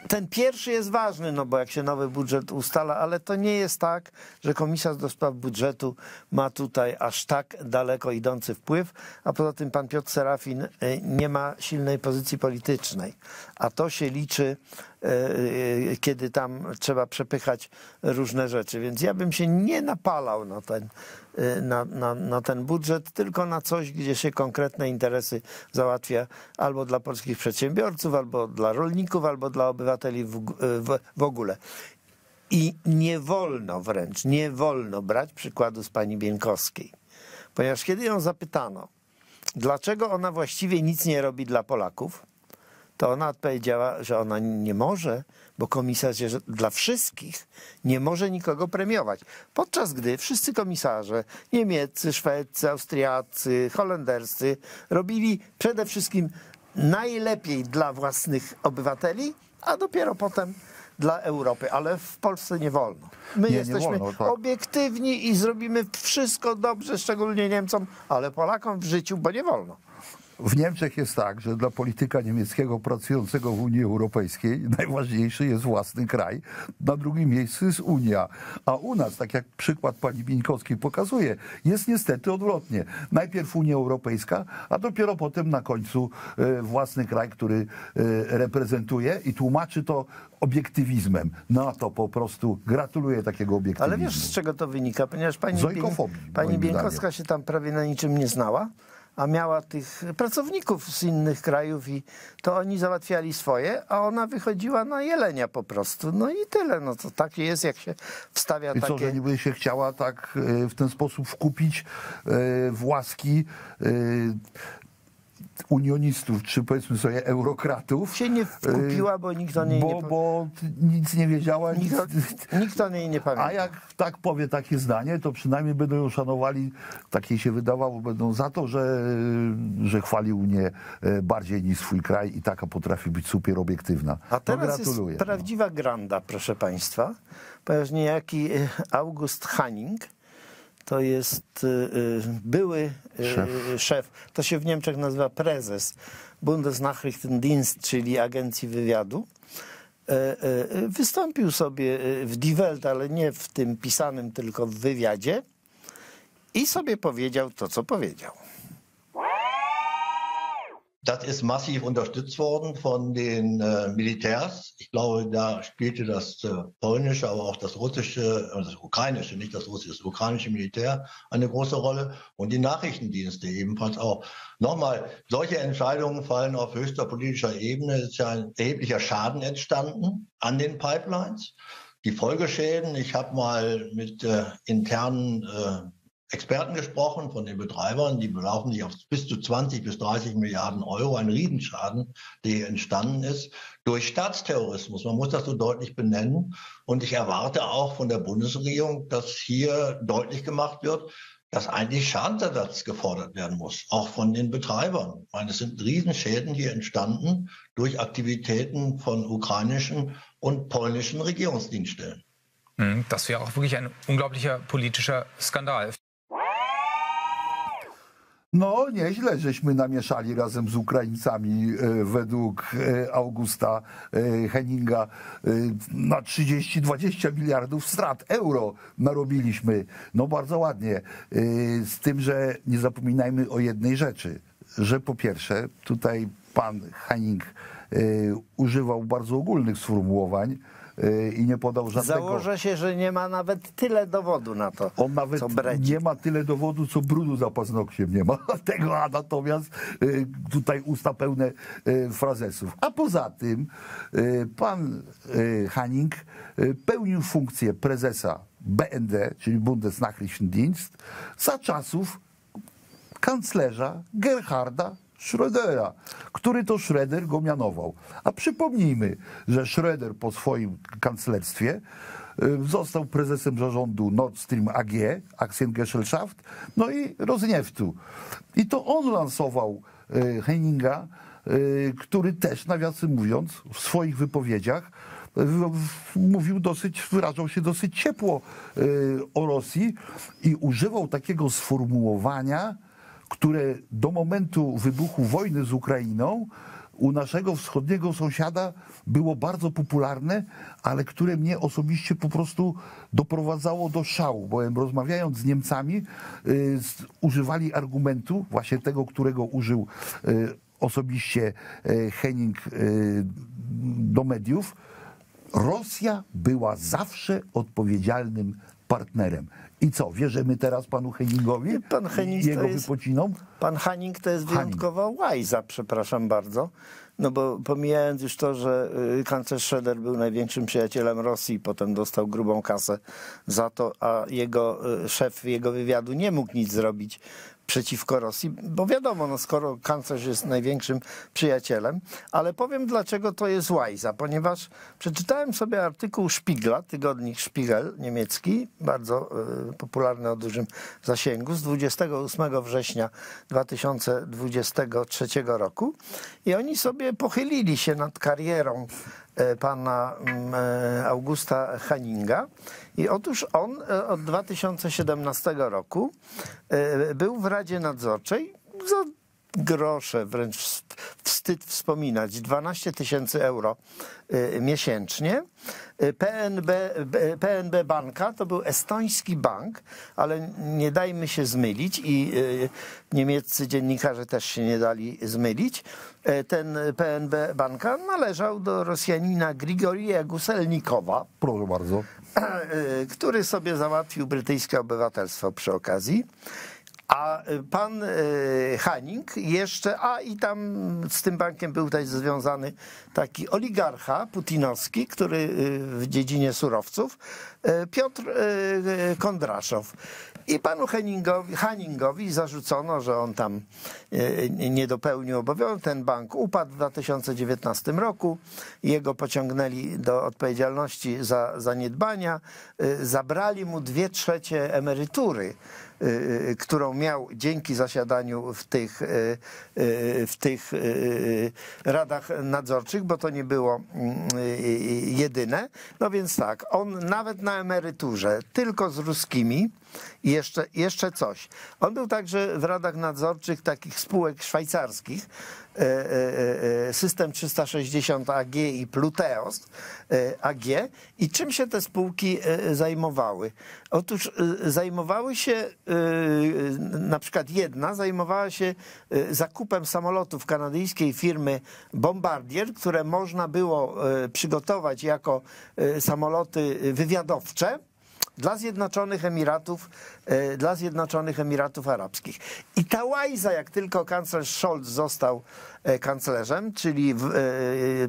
ten pierwszy jest ważny, no bo jak się nowy budżet ustala, ale to nie jest tak, że komisarz do spraw budżetu ma tutaj aż tak daleko idący wpływ, a poza tym pan Piotr Serafin nie ma silnej pozycji politycznej, a to się liczy, kiedy tam trzeba przepychać różne rzeczy, więc ja bym się nie napalał na ten budżet, tylko na coś, gdzie się konkretne interesy załatwia albo dla polskich przedsiębiorców, albo dla rolników, albo dla obywateli w ogóle. I nie wolno wręcz, nie wolno brać przykładu z pani Bieńkowskiej, ponieważ kiedy ją zapytano, dlaczego ona właściwie nic nie robi dla Polaków, to ona odpowiedziała, że ona nie może, bo komisarz jest dla wszystkich, nie może nikogo premiować. Podczas gdy wszyscy komisarze, niemieccy, szwedzcy, austriacy, holenderscy, robili przede wszystkim najlepiej dla własnych obywateli, a dopiero potem dla Europy, ale w Polsce nie wolno. My jesteśmy obiektywni i zrobimy wszystko dobrze, szczególnie Niemcom, ale Polakom w życiu, bo nie wolno. W Niemczech jest tak, że dla polityka niemieckiego pracującego w Unii Europejskiej najważniejszy jest własny kraj, na drugim miejscu jest Unia. A u nas, tak jak przykład pani Bieńkowskiej pokazuje, jest niestety odwrotnie. Najpierw Unia Europejska, a dopiero potem na końcu własny kraj, który reprezentuje i tłumaczy to obiektywizmem. No to po prostu gratuluję takiego obiektywizmu. Ale wiesz, z czego to wynika? Ponieważ pani Bieńkowska się tam prawie na niczym nie znała, a miała tych pracowników z innych krajów i to oni załatwiali swoje, a ona wychodziła na jelenia po prostu. No i tyle, no to tak jest, jak się wstawia takie... I co, że niby się chciała tak w ten sposób wkupić w łaski unionistów, czy powiedzmy sobie eurokratów. Się nie wkupiła, bo nikt o niej nie... Bo nic nie wiedziała. Nikt o niej nie pamięta. A jak tak powie takie zdanie, to przynajmniej będą ją szanowali, tak jej się wydawało, będą za to, że chwalił Unię bardziej niż swój kraj i taka potrafi być super obiektywna. A teraz no, gratuluję, jest prawdziwa granda, proszę państwa, ponieważ niejaki August Hanning, to jest były szef, to się w Niemczech nazywa prezes Bundesnachrichtendienst, czyli agencji wywiadu. Wystąpił sobie w Die Welt, ale nie w tym pisanym, tylko w wywiadzie i sobie powiedział to, co powiedział. Das ist massiv unterstützt worden von den Militärs. Ich glaube, da spielte das polnische, aber auch das russische, also das ukrainische, nicht das russische, das ukrainische Militär eine große Rolle und die Nachrichtendienste ebenfalls auch. Nochmal, solche Entscheidungen fallen auf höchster politischer Ebene. Es ist ja ein erheblicher Schaden entstanden an den Pipelines. Die Folgeschäden, ich habe mal mit internen Experten gesprochen von den Betreibern, die belaufen sich auf bis zu 20 bis 30 Milliarden Euro, ein Riesenschaden, der hier entstanden ist, durch Staatsterrorismus. Man muss das so deutlich benennen. Und ich erwarte auch von der Bundesregierung, dass hier deutlich gemacht wird, dass eigentlich Schadensersatz gefordert werden muss, auch von den Betreibern. Ich meine, es sind Riesenschäden hier entstanden durch Aktivitäten von ukrainischen und polnischen Regierungsdienststellen. Das wäre auch wirklich ein unglaublicher politischer Skandal. No nieźle, żeśmy namieszali razem z Ukraińcami według Augusta Henninga na 30-20 miliardów strat euro narobiliśmy. No bardzo ładnie. Z tym, że nie zapominajmy o jednej rzeczy, że po pierwsze tutaj pan Henning używał bardzo ogólnych sformułowań, i nie podał żadnego. Założę się, że nie ma nawet tyle dowodu na to. On nawet nie ma tyle dowodu, co brudu za paznokciem nie ma tego, a natomiast tutaj usta pełne frazesów. A poza tym pan Hanning pełnił funkcję prezesa BND, czyli Bundesnachrichtendienst, za czasów kanclerza Gerharda Schrödera, który to Schröder go mianował. A przypomnijmy, że Schröder po swoim kanclerstwie został prezesem zarządu Nord Stream AG, Aktiengesellschaft, no i Rosnieftu. I to on lansował Henninga, który też, nawiasem mówiąc, w swoich wypowiedziach mówił dosyć, wyrażał się dosyć ciepło o Rosji i używał takiego sformułowania, które do momentu wybuchu wojny z Ukrainą u naszego wschodniego sąsiada było bardzo popularne, ale które mnie osobiście po prostu doprowadzało do szału, bowiem rozmawiając z Niemcami używali argumentu, właśnie tego, którego użył osobiście Henning do mediów. Rosja była zawsze odpowiedzialnym partnerem. I co, wierzymy teraz panu Henningowi? Pan Henning jego wypocinom? Pan Hanning to jest wyjątkowa łajza, przepraszam bardzo. No bo pomijając już to, że kanclerz Schröder był największym przyjacielem Rosji i potem dostał grubą kasę za to, a jego szef jego wywiadu nie mógł nic zrobić przeciwko Rosji, bo wiadomo, no skoro kanclerz jest największym przyjacielem, ale powiem, dlaczego to jest łajza, ponieważ przeczytałem sobie artykuł Spiegla, tygodnik Spiegel niemiecki, bardzo popularny o dużym zasięgu, z 28 września 2023 roku i oni sobie pochylili się nad karierą pana Augusta Hanninga i otóż on od 2017 roku był w Radzie Nadzorczej za grosze, wręcz wstyd wspominać, 12 000 euro miesięcznie. PNB Banka to był estoński bank, ale nie dajmy się zmylić i niemieccy dziennikarze też się nie dali zmylić. Ten PNB Banka należał do Rosjanina Grigorija Guselnikowa, proszę bardzo, który sobie załatwił brytyjskie obywatelstwo przy okazji. A pan Hanning jeszcze, i tam z tym bankiem był też związany taki oligarcha putinowski, który w dziedzinie surowców, Piotr Kondraszow. I panu Hanningowi zarzucono, że on tam nie dopełnił obowiązków. Ten bank upadł w 2019 roku. Jego pociągnęli do odpowiedzialności za zaniedbania. Zabrali mu 2/3 emerytury, którą miał dzięki zasiadaniu w tych radach nadzorczych, bo to nie było jedyne. No więc tak, on nawet na emeryturze, tylko z ruskimi, jeszcze coś. On był także w radach nadzorczych takich spółek szwajcarskich, System 360 AG i Pluteos AG. I czym się te spółki zajmowały? Otóż zajmowały się, na przykład jedna zajmowała się zakupem samolotów kanadyjskiej firmy Bombardier, które można było przygotować jako samoloty wywiadowcze dla Zjednoczonych Emiratów Arabskich. I ta łajza, jak tylko kanclerz Scholz został kanclerzem, czyli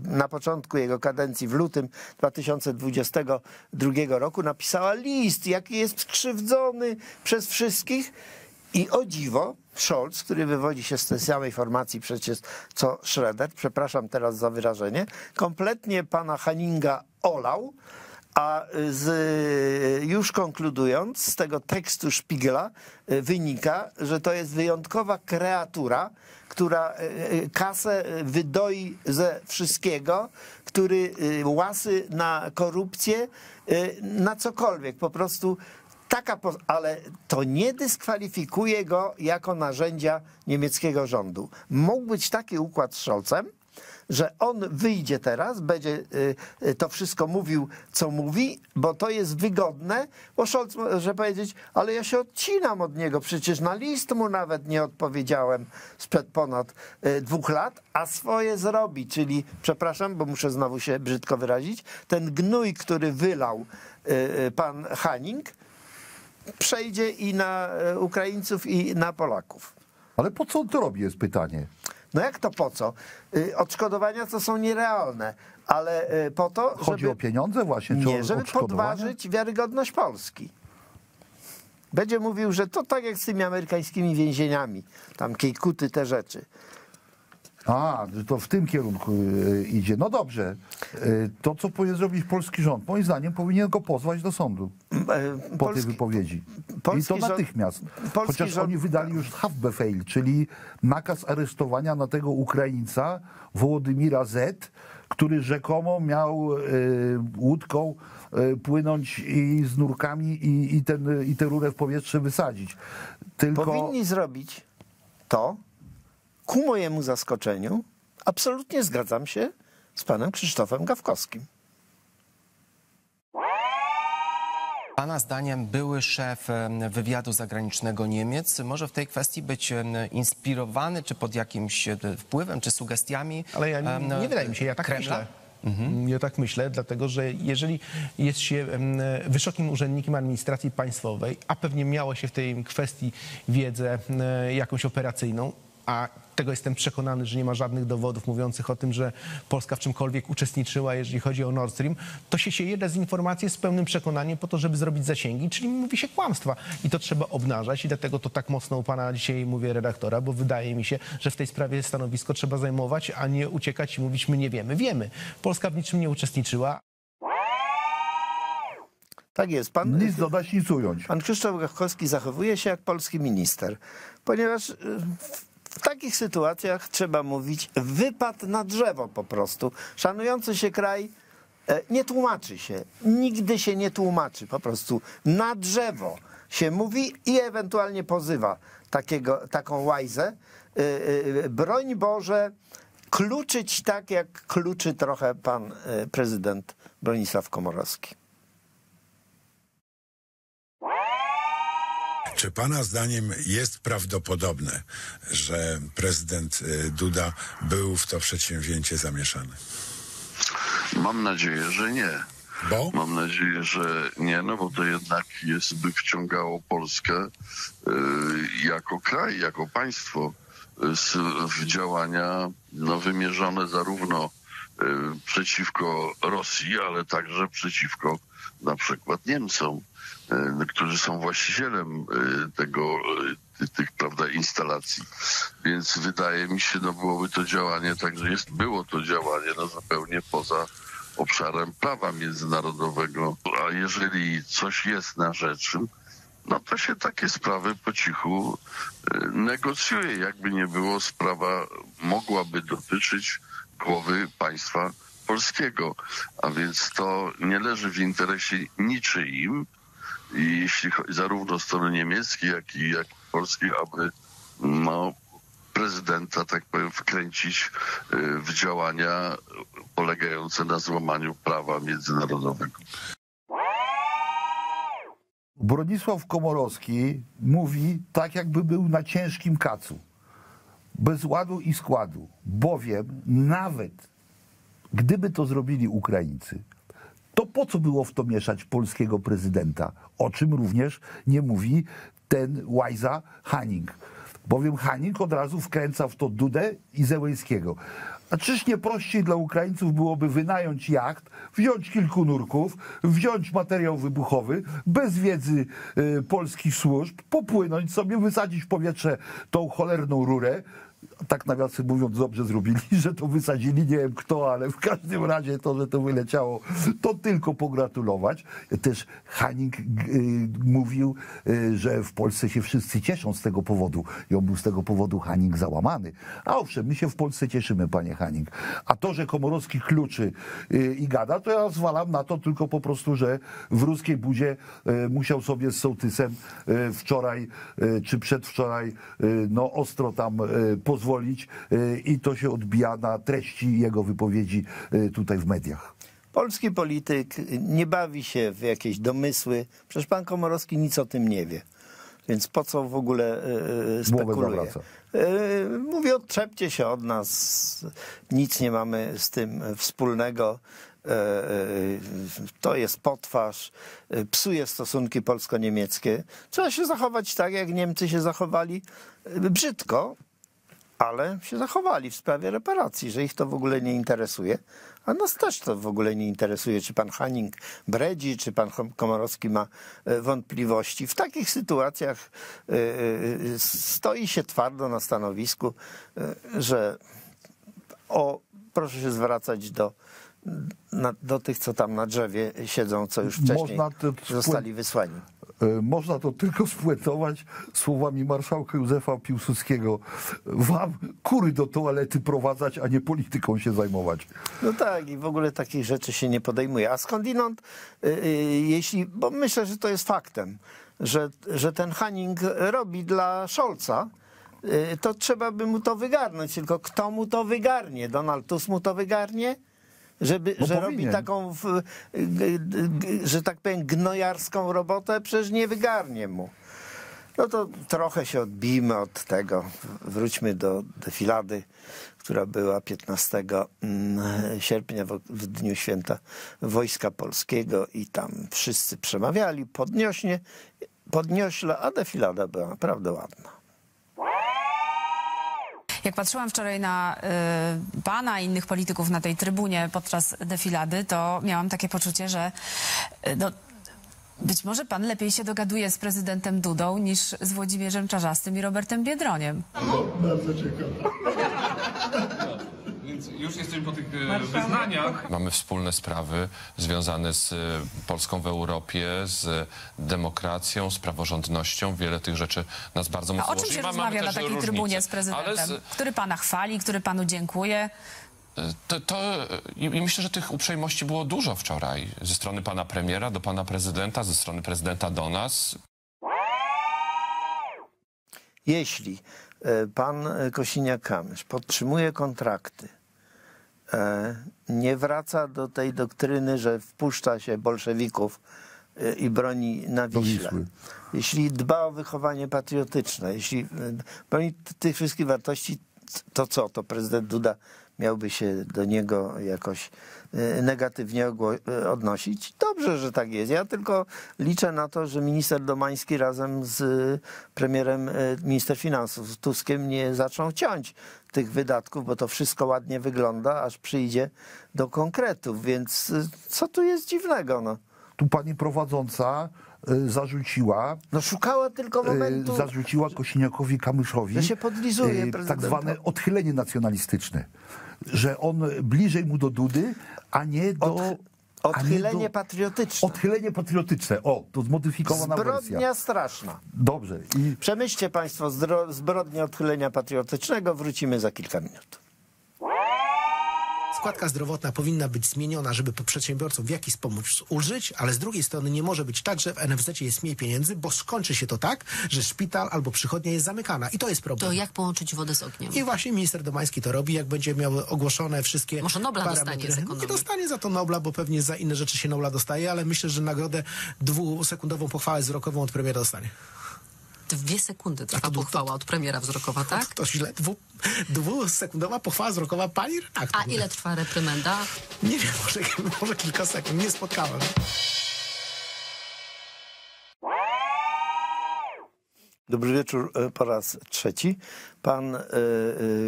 na początku jego kadencji w lutym 2022 roku, napisała list, jaki jest skrzywdzony przez wszystkich. I o dziwo Scholz, który wywodzi się z tej samej formacji przecież co Schröder, przepraszam teraz za wyrażenie, kompletnie pana Hanninga olał. A już konkludując, z tego tekstu Spiegla wynika, że to jest wyjątkowa kreatura, która kasę wydoi ze wszystkiego, który łasy na korupcję, na cokolwiek, po prostu taka, ale to nie dyskwalifikuje go jako narzędzia niemieckiego rządu. Mógł być taki układ z Scholzem, że on wyjdzie teraz, będzie to wszystko mówił, co mówi, bo to jest wygodne, bo Scholz może powiedzieć, ale ja się odcinam od niego, przecież na list mu nawet nie odpowiedziałem sprzed ponad 2 lat, a swoje zrobi, czyli, przepraszam, bo muszę znowu się brzydko wyrazić, ten gnój, który wylał pan Hanning, przejdzie i na Ukraińców, i na Polaków. Ale po co on to robi, jest pytanie. No jak to po co? Odszkodowania to są nierealne, ale po to, żeby... Chodzi o pieniądze właśnie? Czy nie, żeby podważyć wiarygodność Polski. Będzie mówił, że to tak jak z tymi amerykańskimi więzieniami, tam Kiejkuty, te rzeczy. A, to w tym kierunku idzie. No dobrze. To, co powinien zrobić polski rząd, moim zdaniem powinien go pozwać do sądu po tej wypowiedzi. I to natychmiast. Chociaż oni wydali już Haftbefehl, czyli nakaz aresztowania na tego Ukraińca, Wołodymira Z., który rzekomo miał łódką płynąć i z nurkami i tę rurę w powietrze wysadzić. Tylko... Powinni zrobić to, ku mojemu zaskoczeniu, absolutnie zgadzam się z panem Krzysztofem Gawkowskim. Pana zdaniem były szef wywiadu zagranicznego Niemiec może w tej kwestii być inspirowany, czy pod jakimś wpływem, czy sugestiami? Ale ja nie wydaje mi się, ja tak myślę. Ja tak myślę, dlatego że jeżeli jest się wysokim urzędnikiem administracji państwowej, a pewnie miało się w tej kwestii wiedzę jakąś operacyjną, a tego jestem przekonany, że nie ma żadnych dowodów mówiących o tym, że Polska w czymkolwiek uczestniczyła, jeżeli chodzi o Nord Stream, to się sieje dezinformację z pełnym przekonaniem po to, żeby zrobić zasięgi, czyli mówi się kłamstwa i to trzeba obnażać i dlatego to tak mocno u pana dzisiaj mówię redaktora, bo wydaje mi się, że w tej sprawie stanowisko trzeba zajmować, a nie uciekać i mówić my nie wiemy. Wiemy. Polska w niczym nie uczestniczyła. Tak jest. Pan, nic dodać, nic ująć. Pan Krzysztof Gawkowski zachowuje się jak polski minister, ponieważ w takich sytuacjach trzeba mówić wypad na drzewo po prostu. Szanujący się kraj nie tłumaczy się, nigdy się nie tłumaczy, po prostu na drzewo się mówi i ewentualnie pozywa taką łajzę. Broń Boże, kluczyć tak jak kluczy trochę pan prezydent Bronisław Komorowski. Czy pana zdaniem jest prawdopodobne, że prezydent Duda był w to przedsięwzięcie zamieszany? Mam nadzieję, że nie. Bo? Mam nadzieję, że nie, no bo to jednak jest, by wciągało Polskę jako kraj, jako państwo w działania wymierzone zarówno przeciwko Rosji, ale także przeciwko na przykład Niemcom, którzy są właścicielem tych, prawda, instalacji. Więc wydaje mi się, no byłoby to działanie, także było to działanie no zupełnie poza obszarem prawa międzynarodowego. A jeżeli coś jest na rzeczy, no to się takie sprawy po cichu negocjuje. Jakby nie było, sprawa mogłaby dotyczyć głowy państwa polskiego. A więc to nie leży w interesie niczyim, i jeśli chodzi zarówno o stronę niemiecką, jak i polską, aby no, prezydenta, tak powiem, wkręcić w działania polegające na złamaniu prawa międzynarodowego. Bronisław Komorowski mówi tak, jakby był na ciężkim kacu, bez ładu i składu, bowiem nawet gdyby to zrobili Ukraińcy, to po co było w to mieszać polskiego prezydenta? O czym również nie mówi ten łajza Hanning. Bowiem Hanning od razu wkręca w to Dudę i Zełenskiego. A czyż nie prościej dla Ukraińców byłoby wynająć jacht, wziąć kilku nurków, wziąć materiał wybuchowy, bez wiedzy polskich służb, popłynąć sobie, wysadzić w powietrze tą cholerną rurę. Tak nawiasem mówiąc, dobrze zrobili, że to wysadzili, nie wiem kto, ale w każdym razie to, że to wyleciało, to tylko pogratulować. Też Hanning mówił, że w Polsce się wszyscy cieszą z tego powodu. I on był z tego powodu, Hanning, załamany. A owszem, my się w Polsce cieszymy, panie Hanning. A to, że Komorowski kluczy i gada, to ja zwalam na to tylko po prostu, że w ruskiej budzie musiał sobie z sołtysem wczoraj czy przedwczoraj no ostro tam pozwolić i to się odbija na treści jego wypowiedzi tutaj w mediach. Polski polityk nie bawi się w jakieś domysły. Przecież pan Komorowski nic o tym nie wie. Więc po co w ogóle spekuluje? Mówię, odczepcie się od nas. Nic nie mamy z tym wspólnego. To jest potwarz, psuje stosunki polsko-niemieckie. Trzeba się zachować tak, jak Niemcy się zachowali. Brzydko, ale się zachowali w sprawie reparacji, że ich to w ogóle nie interesuje. A nas też to w ogóle nie interesuje, czy pan Hanning bredzi, czy pan Komorowski ma wątpliwości. W takich sytuacjach stoi się twardo na stanowisku, że proszę się zwracać do tych, co tam na drzewie siedzą, co już wcześniej zostali wysłani. Można to tylko spuentować słowami marszałka Józefa Piłsudskiego. Wam kury do toalety prowadzać, a nie polityką się zajmować. No tak, i w ogóle takich rzeczy się nie podejmuje. A skądinąd, bo myślę, że to jest faktem, że ten Hanning robi dla Scholza to trzeba by mu to wygarnąć. Tylko kto mu to wygarnie? Donald Tusk mu to wygarnie? Że robi taką, że tak powiem, gnojarską robotę? Przecież nie wygarnie mu. No to trochę się odbijmy od tego. Wróćmy do defilady, która była 15 sierpnia w dniu święta Wojska Polskiego i tam wszyscy przemawiali podniośle, a defilada była naprawdę ładna. Jak patrzyłam wczoraj na pana i innych polityków na tej trybunie podczas defilady, to miałam takie poczucie, że być może pan lepiej się dogaduje z prezydentem Dudą niż z Włodzimierzem Czarzastym i Robertem Biedroniem. No, bardzo ciekawe. Więc już jesteśmy po tych wyznaniach. Mamy wspólne sprawy związane z Polską w Europie, z demokracją, z praworządnością. Wiele tych rzeczy nas bardzo mocno łączy. O czym się rozmawia na takiej trybunie z prezydentem? Który pana chwali, który panu dziękuję? I myślę, że tych uprzejmości było dużo wczoraj. Ze strony pana premiera do pana prezydenta, ze strony prezydenta do nas. Jeśli pan Kosiniak-Kamysz podtrzymuje kontrakty, nie wraca do tej doktryny, że wpuszcza się bolszewików i broni na Wiśle, jeśli dba o wychowanie patriotyczne, jeśli broni tych wszystkich wartości, to co? To prezydent Duda miałby się do niego jakoś negatywnie odnosić. Dobrze, że tak jest. Ja tylko liczę na to, że minister Domański razem z premierem, minister finansów Tuskiem nie zaczną ciąć tych wydatków, bo to wszystko ładnie wygląda, aż przyjdzie do konkretów. Więc co tu jest dziwnego? No? Tu pani prowadząca zarzuciła... No szukała tylko momentu... Zarzuciła Kosiniakowi Kamyszowi... Że się podlizuje tak zwane odchylenie nacjonalistyczne. Że on bliżej mu do Dudy, a nie do... Odchylenie patriotyczne. Odchylenie patriotyczne. O, to zmodyfikowana wersja. Zbrodnia straszna. Dobrze. Przemyślcie państwo zbrodnię odchylenia patriotycznego. Wrócimy za kilka minut. Składka zdrowotna powinna być zmieniona, żeby przedsiębiorcom w jakiś sposób ulżyć, ale z drugiej strony nie może być tak, że w NFZ jest mniej pieniędzy, bo skończy się to tak, że szpital albo przychodnia jest zamykana i to jest problem. To jak połączyć wodę z ogniem? I właśnie minister Domański to robi, jak będzie miał ogłoszone wszystkie parametry. Może Nobla dostanie z ekonomii. Nie dostanie za to Nobla, bo pewnie za inne rzeczy się Nobla dostaje, ale myślę, że nagrodę 2-sekundową pochwałę wzrokową od premiera dostanie. 2 sekundy trwa pochwała od premiera wzrokowa, tak? To źle. 2-sekundowa pochwała wzrokowa pani redaktor. A ile trwa reprymenda? Nie wiem, może kilka sekund. Nie spotkałem. Dobry wieczór po raz trzeci. Pan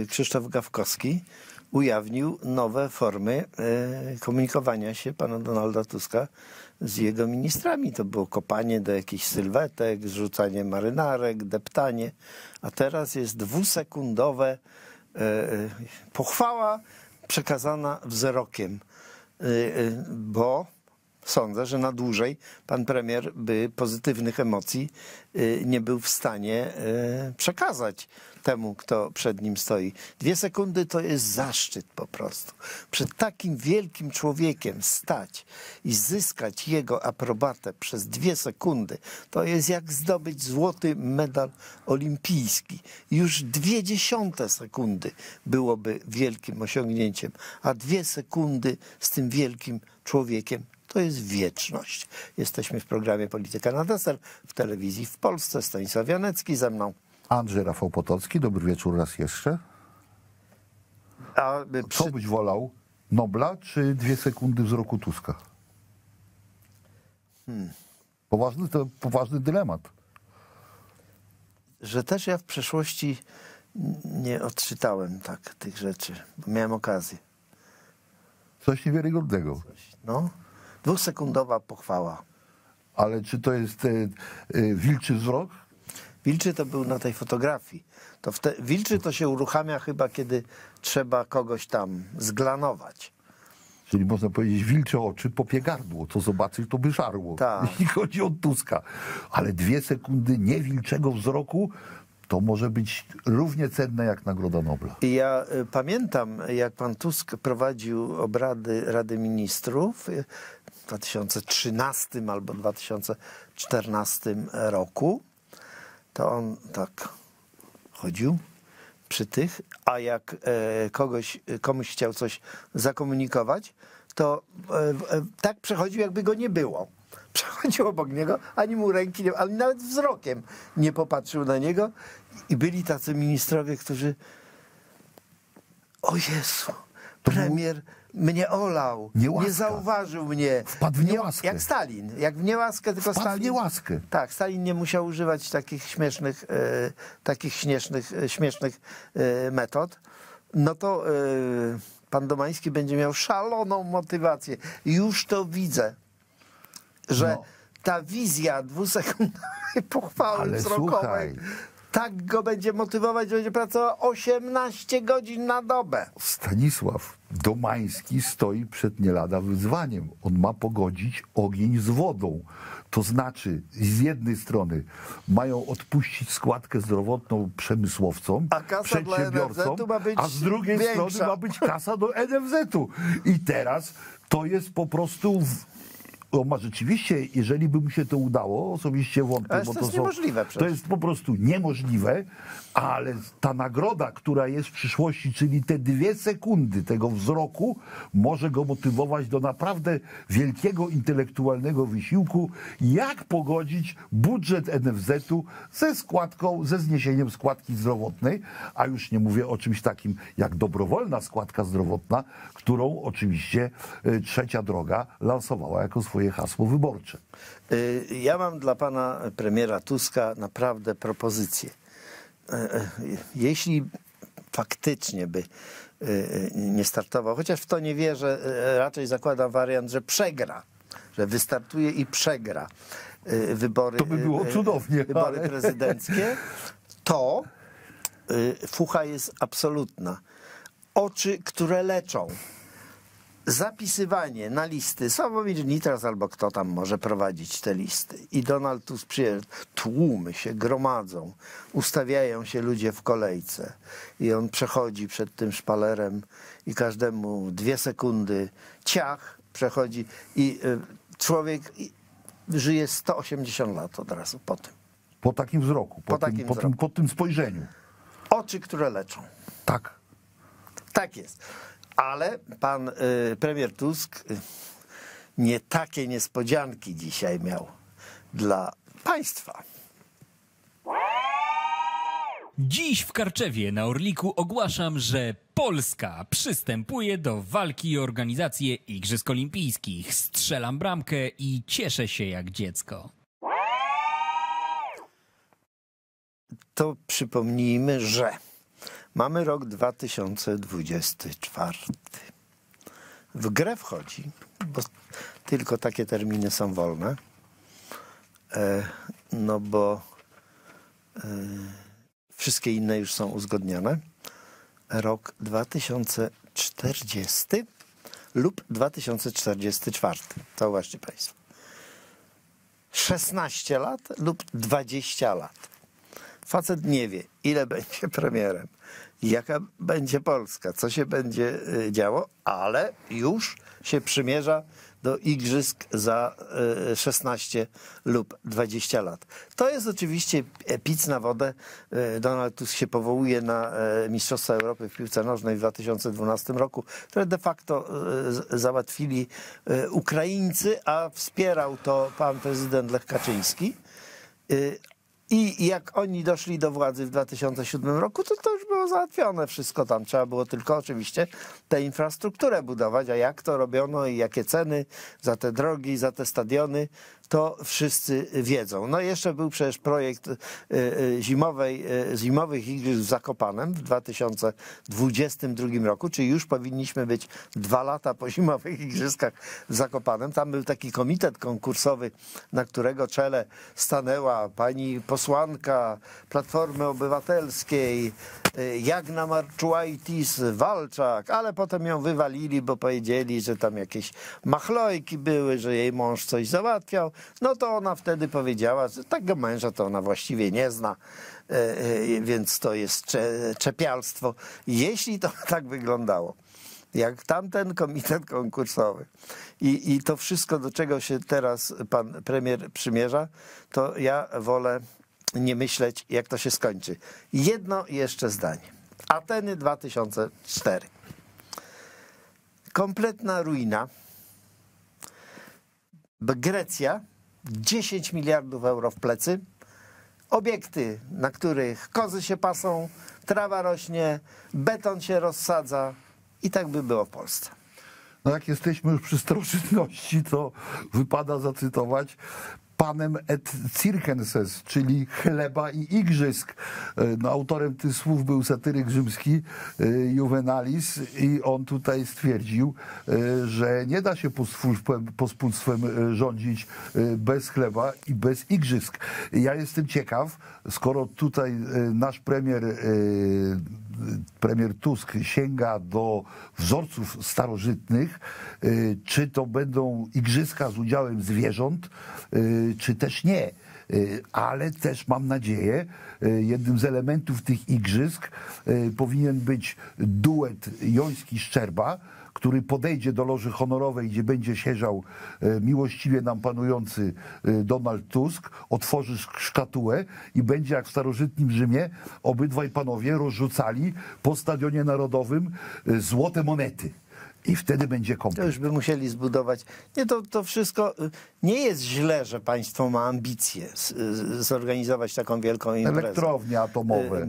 Krzysztof Gawkowski ujawnił nowe formy komunikowania się pana Donalda Tuska z jego ministrami. To było kopanie do jakichś sylwetek, zrzucanie marynarek, deptanie, a teraz jest 2-sekundowe pochwała przekazana wzrokiem, bo sądzę, że na dłużej pan premier by pozytywnych emocji nie był w stanie przekazać temu, kto przed nim stoi. 2 sekundy to jest zaszczyt po prostu. Przed takim wielkim człowiekiem stać i zyskać jego aprobatę przez 2 sekundy, to jest jak zdobyć złoty medal olimpijski. Już 0,2 sekundy byłoby wielkim osiągnięciem, a 2 sekundy z tym wielkim człowiekiem to jest wieczność. Jesteśmy w programie Polityka na deser w telewizji w Polsce. Stanisław Janecki, ze mną Andrzej Rafał Potocki. Dobry wieczór raz jeszcze. Co byś wolał? Nobla czy 2 sekundy wzroku Tuska? Poważny, to poważny dylemat. Że też ja w przeszłości nie odczytałem tak tych rzeczy, bo miałem okazję. Coś niewiarygodnego. No. 2-sekundowa pochwała. Ale czy to jest wilczy wzrok? Wilczy to był na tej fotografii. Wilczy to się uruchamia chyba, kiedy trzeba kogoś tam zglanować. Czyli można powiedzieć, wilcze oczy popie gardło. Co zobaczysz, to by żarło. Tak. Jeśli chodzi o Tuska. Ale 2 sekundy niewilczego wzroku to może być równie cenne jak Nagroda Nobla. Ja pamiętam, jak pan Tusk prowadził obrady Rady Ministrów w 2013 albo 2014 roku. To on tak chodził przy tych, a jak komuś chciał coś zakomunikować, to tak przechodził, jakby go nie było. Przechodził obok niego, ani mu ręki, ani nawet wzrokiem nie popatrzył na niego. I byli tacy ministrowie, którzy... O Jezu, premier mnie olał, nie zauważył mnie. Wpadł w niełaskę. Jak Stalin, jak w niełaskę, tylko Stalin... w niełaskę. Tak, Stalin nie musiał używać takich śmiesznych, metod. No to pan Domański będzie miał szaloną motywację. Już to widzę, że ta wizja dwusekundowej pochwały wzrokowej... Tak go będzie motywować, że będzie pracował 18 godzin na dobę. Stanisław Domański stoi przed nie lada wyzwaniem. On ma pogodzić ogień z wodą. To znaczy, z jednej strony mają odpuścić składkę zdrowotną przemysłowcom, przedsiębiorcom, a z drugiej strony ma być kasa do NFZ-u. I teraz to jest po prostu... Rzeczywiście, jeżeli by mu się to udało, osobiście wątpię, bo to jest niemożliwe. To jest po prostu niemożliwe, ale ta nagroda, która jest w przyszłości, czyli te 2 sekundy tego wzroku, może go motywować do naprawdę wielkiego intelektualnego wysiłku, jak pogodzić budżet NFZ-u ze składką, ze zniesieniem składki zdrowotnej, a już nie mówię o czymś takim jak dobrowolna składka zdrowotna, którą oczywiście Trzecia Droga lansowała jako swoje hasło wyborcze. Ja mam dla pana premiera Tuska naprawdę propozycję. Jeśli faktycznie by nie startował, chociaż w to nie wierzę, raczej zakładam wariant, że przegra, że wystartuje i przegra wybory, to by było cudownie, wybory prezydenckie, to fucha jest absolutna. Oczy, które leczą. Zapisywanie na listy, Sławomir Nitras albo kto tam może prowadzić te listy, i Donald Tusk przyjeżdża, tłumy się gromadzą, ustawiają się ludzie w kolejce i on przechodzi przed tym szpalerem i każdemu 2 sekundy ciach, przechodzi i człowiek żyje 180 lat od razu po tym. Po takim wzroku, po tym spojrzeniu. Oczy, które leczą. Tak. Tak jest. Ale pan premier Tusk nie takie niespodzianki dzisiaj miał dla państwa. Dziś w Karczewie na Orliku ogłaszam, że Polska przystępuje do walki o organizację Igrzysk Olimpijskich. Strzelam bramkę i cieszę się jak dziecko. To przypomnijmy, że... mamy rok 2024. W grę wchodzi, bo tylko takie terminy są wolne, no bo wszystkie inne już są uzgodnione. Rok 2040 lub 2044. Zauważcie państwo. 16 lat lub 20 lat. Facet nie wie, ile będzie premierem, jaka będzie Polska, co się będzie działo, ale już się przymierza do igrzysk za 16 lub 20 lat. To jest oczywiście pic na wodę. Donald Tusk się powołuje na Mistrzostwa Europy w piłce nożnej w 2012 roku, które de facto załatwili Ukraińcy, a wspierał to pan prezydent Lech Kaczyński. I jak oni doszli do władzy w 2007 roku, to już było załatwione wszystko tam. Trzeba było tylko oczywiście tę infrastrukturę budować, a jak to robiono i jakie ceny za te drogi, za te stadiony, to wszyscy wiedzą. No jeszcze był przecież projekt zimowych igrzysk w Zakopanem w 2022 roku, czyli już powinniśmy być 2 lata po zimowych igrzyskach w Zakopanem. Tam był taki komitet konkursowy, na którego czele stanęła pani posłanka Platformy Obywatelskiej Jagna Marczułajtis-Walczak, ale potem ją wywalili, bo powiedzieli, że tam jakieś machlojki były, że jej mąż coś załatwiał. No to ona wtedy powiedziała, że tego męża to ona właściwie nie zna, więc to jest czepialstwo. Jeśli to tak wyglądało, jak tamten komitet konkursowy i to wszystko, do czego się teraz pan premier przymierza, to ja wolę nie myśleć, jak to się skończy. Jedno jeszcze zdanie. Ateny 2004. Kompletna ruina. Grecja, 10 miliardów euro w plecy. Obiekty, na których kozy się pasą, trawa rośnie, beton się rozsadza i tak by było w Polsce. No jak jesteśmy już przy starożytności, to wypada zacytować Panem et circenses, czyli chleba i igrzysk. No, autorem tych słów był satyryk rzymski Juvenalis i on tutaj stwierdził, że nie da się pospólstwem rządzić bez chleba i bez igrzysk. Ja jestem ciekaw, skoro tutaj nasz premier Tusk sięga do wzorców starożytnych, czy to będą igrzyska z udziałem zwierząt, czy też nie. Ale też mam nadzieję, jednym z elementów tych igrzysk powinien być duet Joński-Szczerba, który podejdzie do loży honorowej, gdzie będzie siedział miłościwie nam panujący Donald Tusk, otworzy szkatułę i będzie jak w starożytnym Rzymie obydwaj panowie rozrzucali po Stadionie Narodowym złote monety. I wtedy będzie komplet. To już by musieli zbudować. Nie, to wszystko nie jest źle, że państwo ma ambicje zorganizować taką wielką imprezę. Elektrownie atomowe.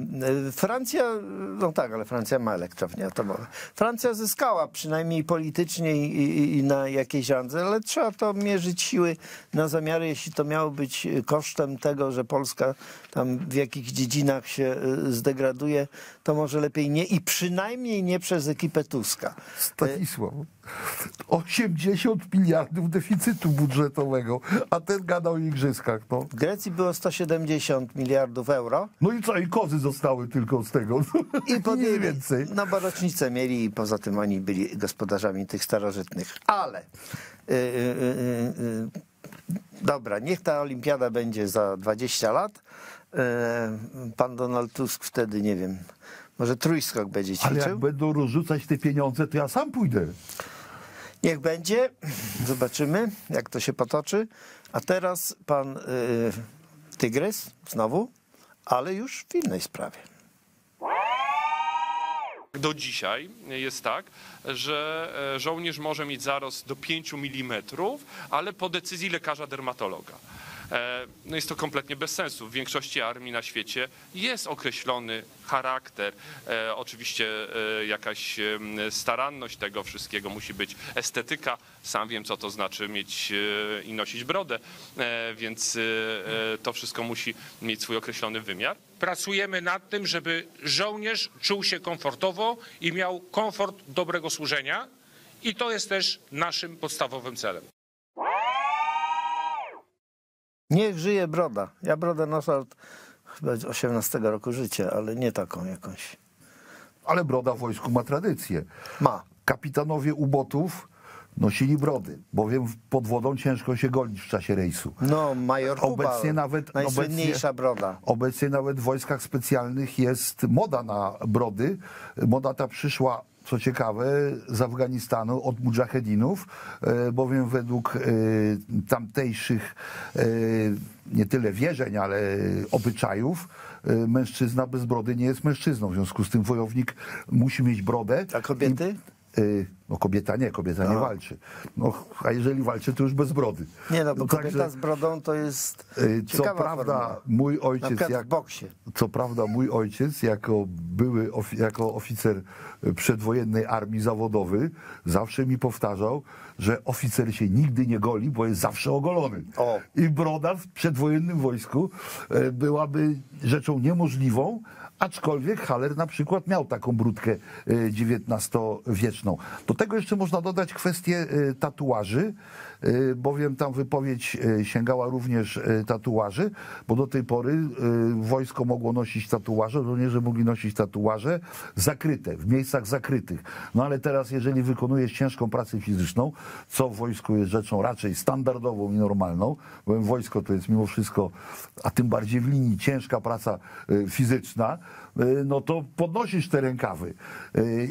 Francja, no tak, ale Francja ma elektrownie atomowe. Francja zyskała przynajmniej politycznie i na jakiejś randze, ale trzeba to mierzyć siły na zamiary, jeśli to miało być kosztem tego, że Polska tam w jakichś dziedzinach się zdegraduje, to może lepiej nie i przynajmniej nie przez ekipę Tuska. 80 miliardów deficytu budżetowego, a ten gada o igrzyskach. No. W Grecji było 170 miliardów euro. No i co? I kozy zostały tylko z tego. I mniej więcej. No bo rocznicę mieli i poza tym oni byli gospodarzami tych starożytnych. Ale dobra, niech ta olimpiada będzie za 20 lat. Pan Donald Tusk wtedy, nie wiem, może trójskok będzie ćwiczył. Ale jak będą rozrzucać te pieniądze, to ja sam pójdę. Niech będzie. Zobaczymy, jak to się potoczy. A teraz pan Tygrys znowu, ale już w innej sprawie. Do dzisiaj jest tak, że żołnierz może mieć zarost do 5 mm, ale po decyzji lekarza dermatologa. No jest to kompletnie bez sensu. W większości armii na świecie jest określony charakter. Oczywiście jakaś staranność tego wszystkiego musi być, estetyka. Sam wiem, co to znaczy mieć i nosić brodę, więc to wszystko musi mieć swój określony wymiar. Pracujemy nad tym, żeby żołnierz czuł się komfortowo i miał komfort dobrego służenia i to jest też naszym podstawowym celem. Niech żyje broda. Ja brodę noszę od chyba 18 roku życia, ale nie taką jakąś. Ale broda w wojsku ma tradycję. Ma. Kapitanowie ubotów nosili brody, bowiem pod wodą ciężko się golić w czasie rejsu. No, major Kuba, najsłynniejsza broda. Obecnie nawet w wojskach specjalnych jest moda na brody. Moda ta przyszła, co ciekawe, z Afganistanu od mudżahedinów, bowiem według tamtejszych nie tyle wierzeń, ale obyczajów, mężczyzna bez brody nie jest mężczyzną. W związku z tym wojownik musi mieć brodę. A kobiety? No kobieta nie walczy. No, a jeżeli walczy, to już bez brody. Nie no, bo kobieta także z brodą to jest ciekawa forma. Mój ojciec, jak, w boksie. Co prawda mój ojciec jako oficer przedwojennej armii zawodowy zawsze mi powtarzał, że oficer się nigdy nie goli, bo jest zawsze ogolony. O. I broda w przedwojennym wojsku byłaby rzeczą niemożliwą, aczkolwiek Haller na przykład miał taką brudkę XIX-wieczną. Do tego jeszcze można dodać kwestię tatuaży, bowiem tam wypowiedź sięgała również tatuaży, bo do tej pory wojsko mogło nosić tatuaże, żołnierze mogli nosić tatuaże zakryte, w miejscach zakrytych. No ale teraz, jeżeli wykonujesz ciężką pracę fizyczną, co w wojsku jest rzeczą raczej standardową i normalną, bowiem wojsko to jest mimo wszystko, a tym bardziej w linii, ciężka praca fizyczna, no to podnosisz te rękawy.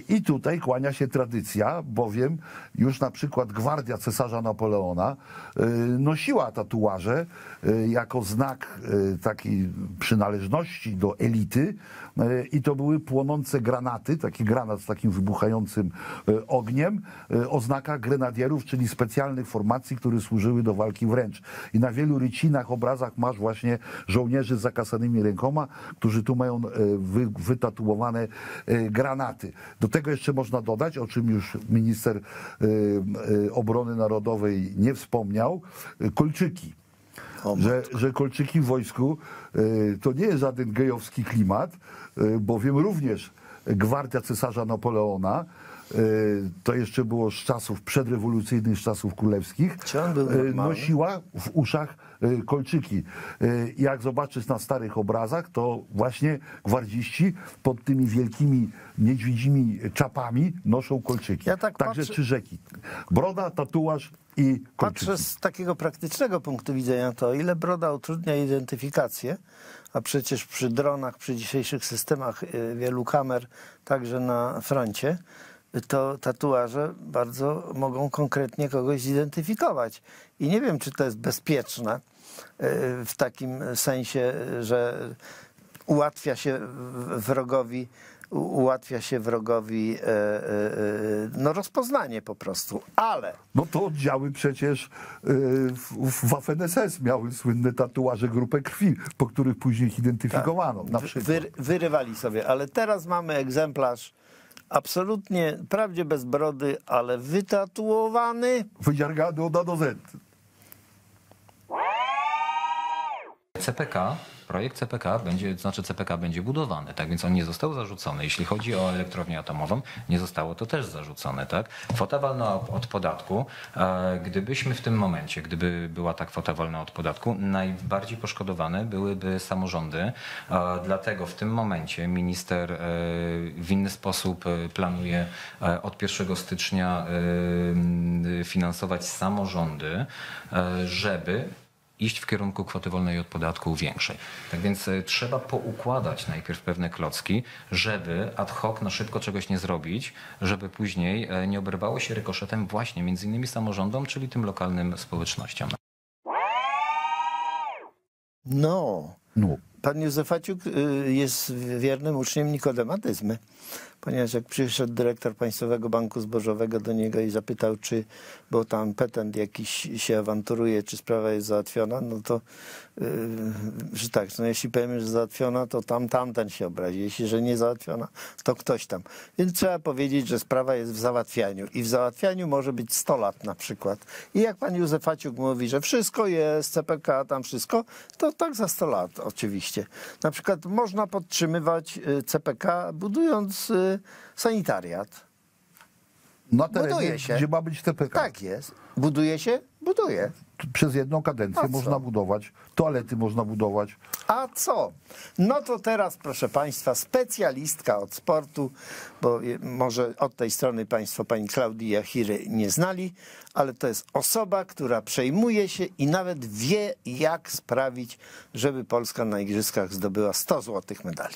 I tutaj kłania się tradycja, bowiem już na przykład gwardia cesarza Napoleona nosiła tatuaże jako znak takiej przynależności do elity i to były płonące granaty, taki granat z takim wybuchającym ogniem o znakach grenadierów, czyli specjalnych formacji, które służyły do walki wręcz. I na wielu rycinach, obrazach masz właśnie żołnierzy z zakasanymi rękoma, którzy tu mają wytatuowane granaty. Do tego jeszcze można dodać, o czym już minister Obrony Narodowej nie wspomniał, kolczyki. Że kolczyki w wojsku to nie jest żaden gejowski klimat, bowiem również gwardia cesarza Napoleona, to jeszcze było z czasów przedrewolucyjnych, z czasów królewskich, nosiła w uszach kolczyki. Jak zobaczysz na starych obrazach, to właśnie gwardziści pod tymi wielkimi niedźwiedzimi czapami noszą kolczyki. Ja tak także patrzę... Czyżeki. Broda, tatuaż i kolczyki. Patrzę z takiego praktycznego punktu widzenia to, ile broda utrudnia identyfikację, a przecież przy dronach, przy dzisiejszych systemach wielu kamer, także na froncie, to tatuaże bardzo mogą konkretnie kogoś zidentyfikować. I nie wiem, czy to jest bezpieczne w takim sensie, że ułatwia się wrogowi no rozpoznanie po prostu, ale... No to oddziały przecież w Waffen-SS miały słynne tatuaże grupę krwi, po których później ich identyfikowano. Na przykład. Wyrywali sobie, ale teraz mamy egzemplarz absolutnie, wprawdzie bez brody, ale wytatuowany. Wydziergany od A do Z. Projekt CPK będzie budowany, tak więc on nie został zarzucony. Jeśli chodzi o elektrownię atomową, nie zostało to też zarzucone, tak? Kwota wolna od podatku, gdybyśmy w tym momencie, gdyby była ta kwota wolna od podatku, najbardziej poszkodowane byłyby samorządy, dlatego w tym momencie minister w inny sposób planuje od 1 stycznia finansować samorządy, żeby iść w kierunku kwoty wolnej od podatku większej. Tak więc trzeba poukładać najpierw pewne klocki, żeby ad hoc na szybko czegoś nie zrobić, żeby później nie oberwało się rykoszetem właśnie między innymi samorządom, czyli tym lokalnym społecznościom. No. Pan Józef Aciuk jest wiernym uczniem nikodematyzmy, ponieważ jak przyszedł dyrektor Państwowego Banku Zbożowego do niego i zapytał, czy, bo tam petent jakiś się awanturuje, czy sprawa jest załatwiona, no to, że tak, no jeśli powiemy, że załatwiona, to tamten się obrazi, jeśli, że nie załatwiona, to ktoś tam. Więc trzeba powiedzieć, że sprawa jest w załatwianiu i w załatwianiu może być 100 lat na przykład. I jak pan Józef Aciuk mówi, że wszystko jest, CPK, tam wszystko, to tak za 100 lat oczywiście. Na przykład można podtrzymywać CPK, budując sanitariat. Na terenie, buduje się, gdzie ma być CPK. Tak jest. Buduje się? Buduje. Przez jedną kadencję można budować, toalety można budować. A co? No to teraz, proszę Państwa, specjalistka od sportu, bo może od tej strony Państwo pani Klaudii Jachiry nie znali, ale to jest osoba, która przejmuje się i nawet wie, jak sprawić, żeby Polska na igrzyskach zdobyła 100 złotych medali.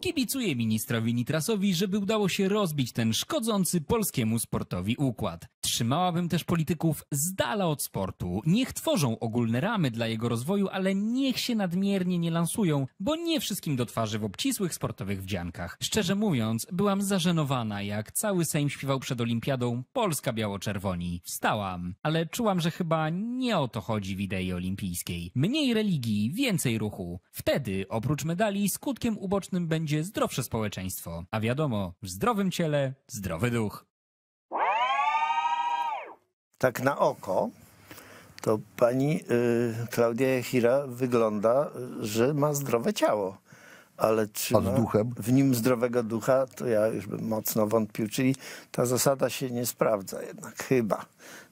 Kibicuję ministrowi Nitrasowi, żeby udało się rozbić ten szkodzący polskiemu sportowi układ. Trzymałabym też polityków z dala od sportu. Niech tworzą ogólne ramy dla jego rozwoju, ale niech się nadmiernie nie lansują, bo nie wszystkim do twarzy w obcisłych sportowych wdziankach. Szczerze mówiąc, byłam zażenowana, jak cały Sejm śpiewał przed Olimpiadą Polska biało-czerwoni. Wstałam, ale czułam, że chyba nie o to chodzi w idei olimpijskiej. Mniej religii, więcej ruchu. Wtedy, oprócz medali, skutkiem ubocznym będzie zdrowsze społeczeństwo, a wiadomo, w zdrowym ciele zdrowy duch. Tak na oko to pani Klaudia Jachira wygląda, że ma zdrowe ciało, ale czy ma w nim zdrowego ducha, to ja już bym mocno wątpił, czyli ta zasada się nie sprawdza jednak chyba,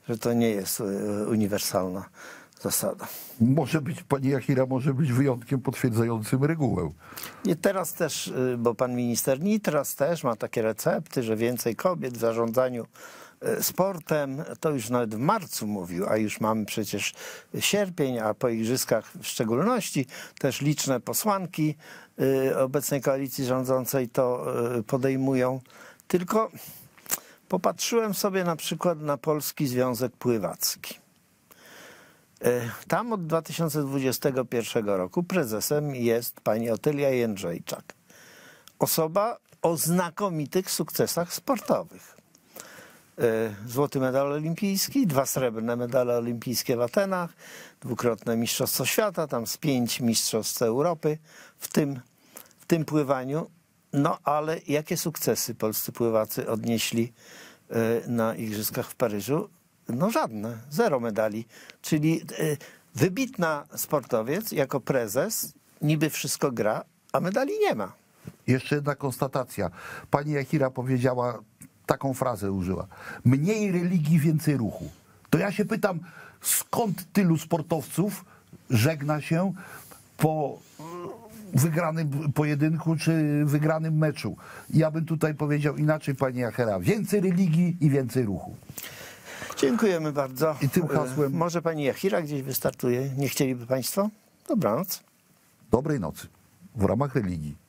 że to nie jest uniwersalna zasada. Może być, pani Jachira może być wyjątkiem potwierdzającym regułę. I teraz też, bo pan minister Nitras też ma takie recepty, że więcej kobiet w zarządzaniu sportem, to już nawet w marcu mówił, a już mamy przecież sierpień, a po igrzyskach w szczególności też liczne posłanki obecnej koalicji rządzącej to podejmują. Tylko popatrzyłem sobie na przykład na Polski Związek Pływacki. Tam od 2021 roku prezesem jest pani Otylia Jędrzejczak. Osoba o znakomitych sukcesach sportowych. Złoty medal olimpijski, 2 srebrne medale olimpijskie w Atenach, 2-krotne mistrzostwo świata, tam z 5 mistrzostw Europy w tym pływaniu. No ale jakie sukcesy polscy pływacy odnieśli na igrzyskach w Paryżu? No żadne, 0 medali. Czyli wybitna sportowiec jako prezes niby wszystko gra, a medali nie ma. Jeszcze jedna konstatacja. Pani Jachira powiedziała, taką frazę użyła. Mniej religii, więcej ruchu. To ja się pytam, skąd tylu sportowców żegna się po wygranym pojedynku czy wygranym meczu? Ja bym tutaj powiedział inaczej, pani Jachira. Więcej religii i więcej ruchu. Dziękujemy bardzo. I tym hasłem... Może pani Jachira gdzieś wystartuje? Nie chcieliby państwo? Dobranoc. Dobrej nocy. W ramach religii.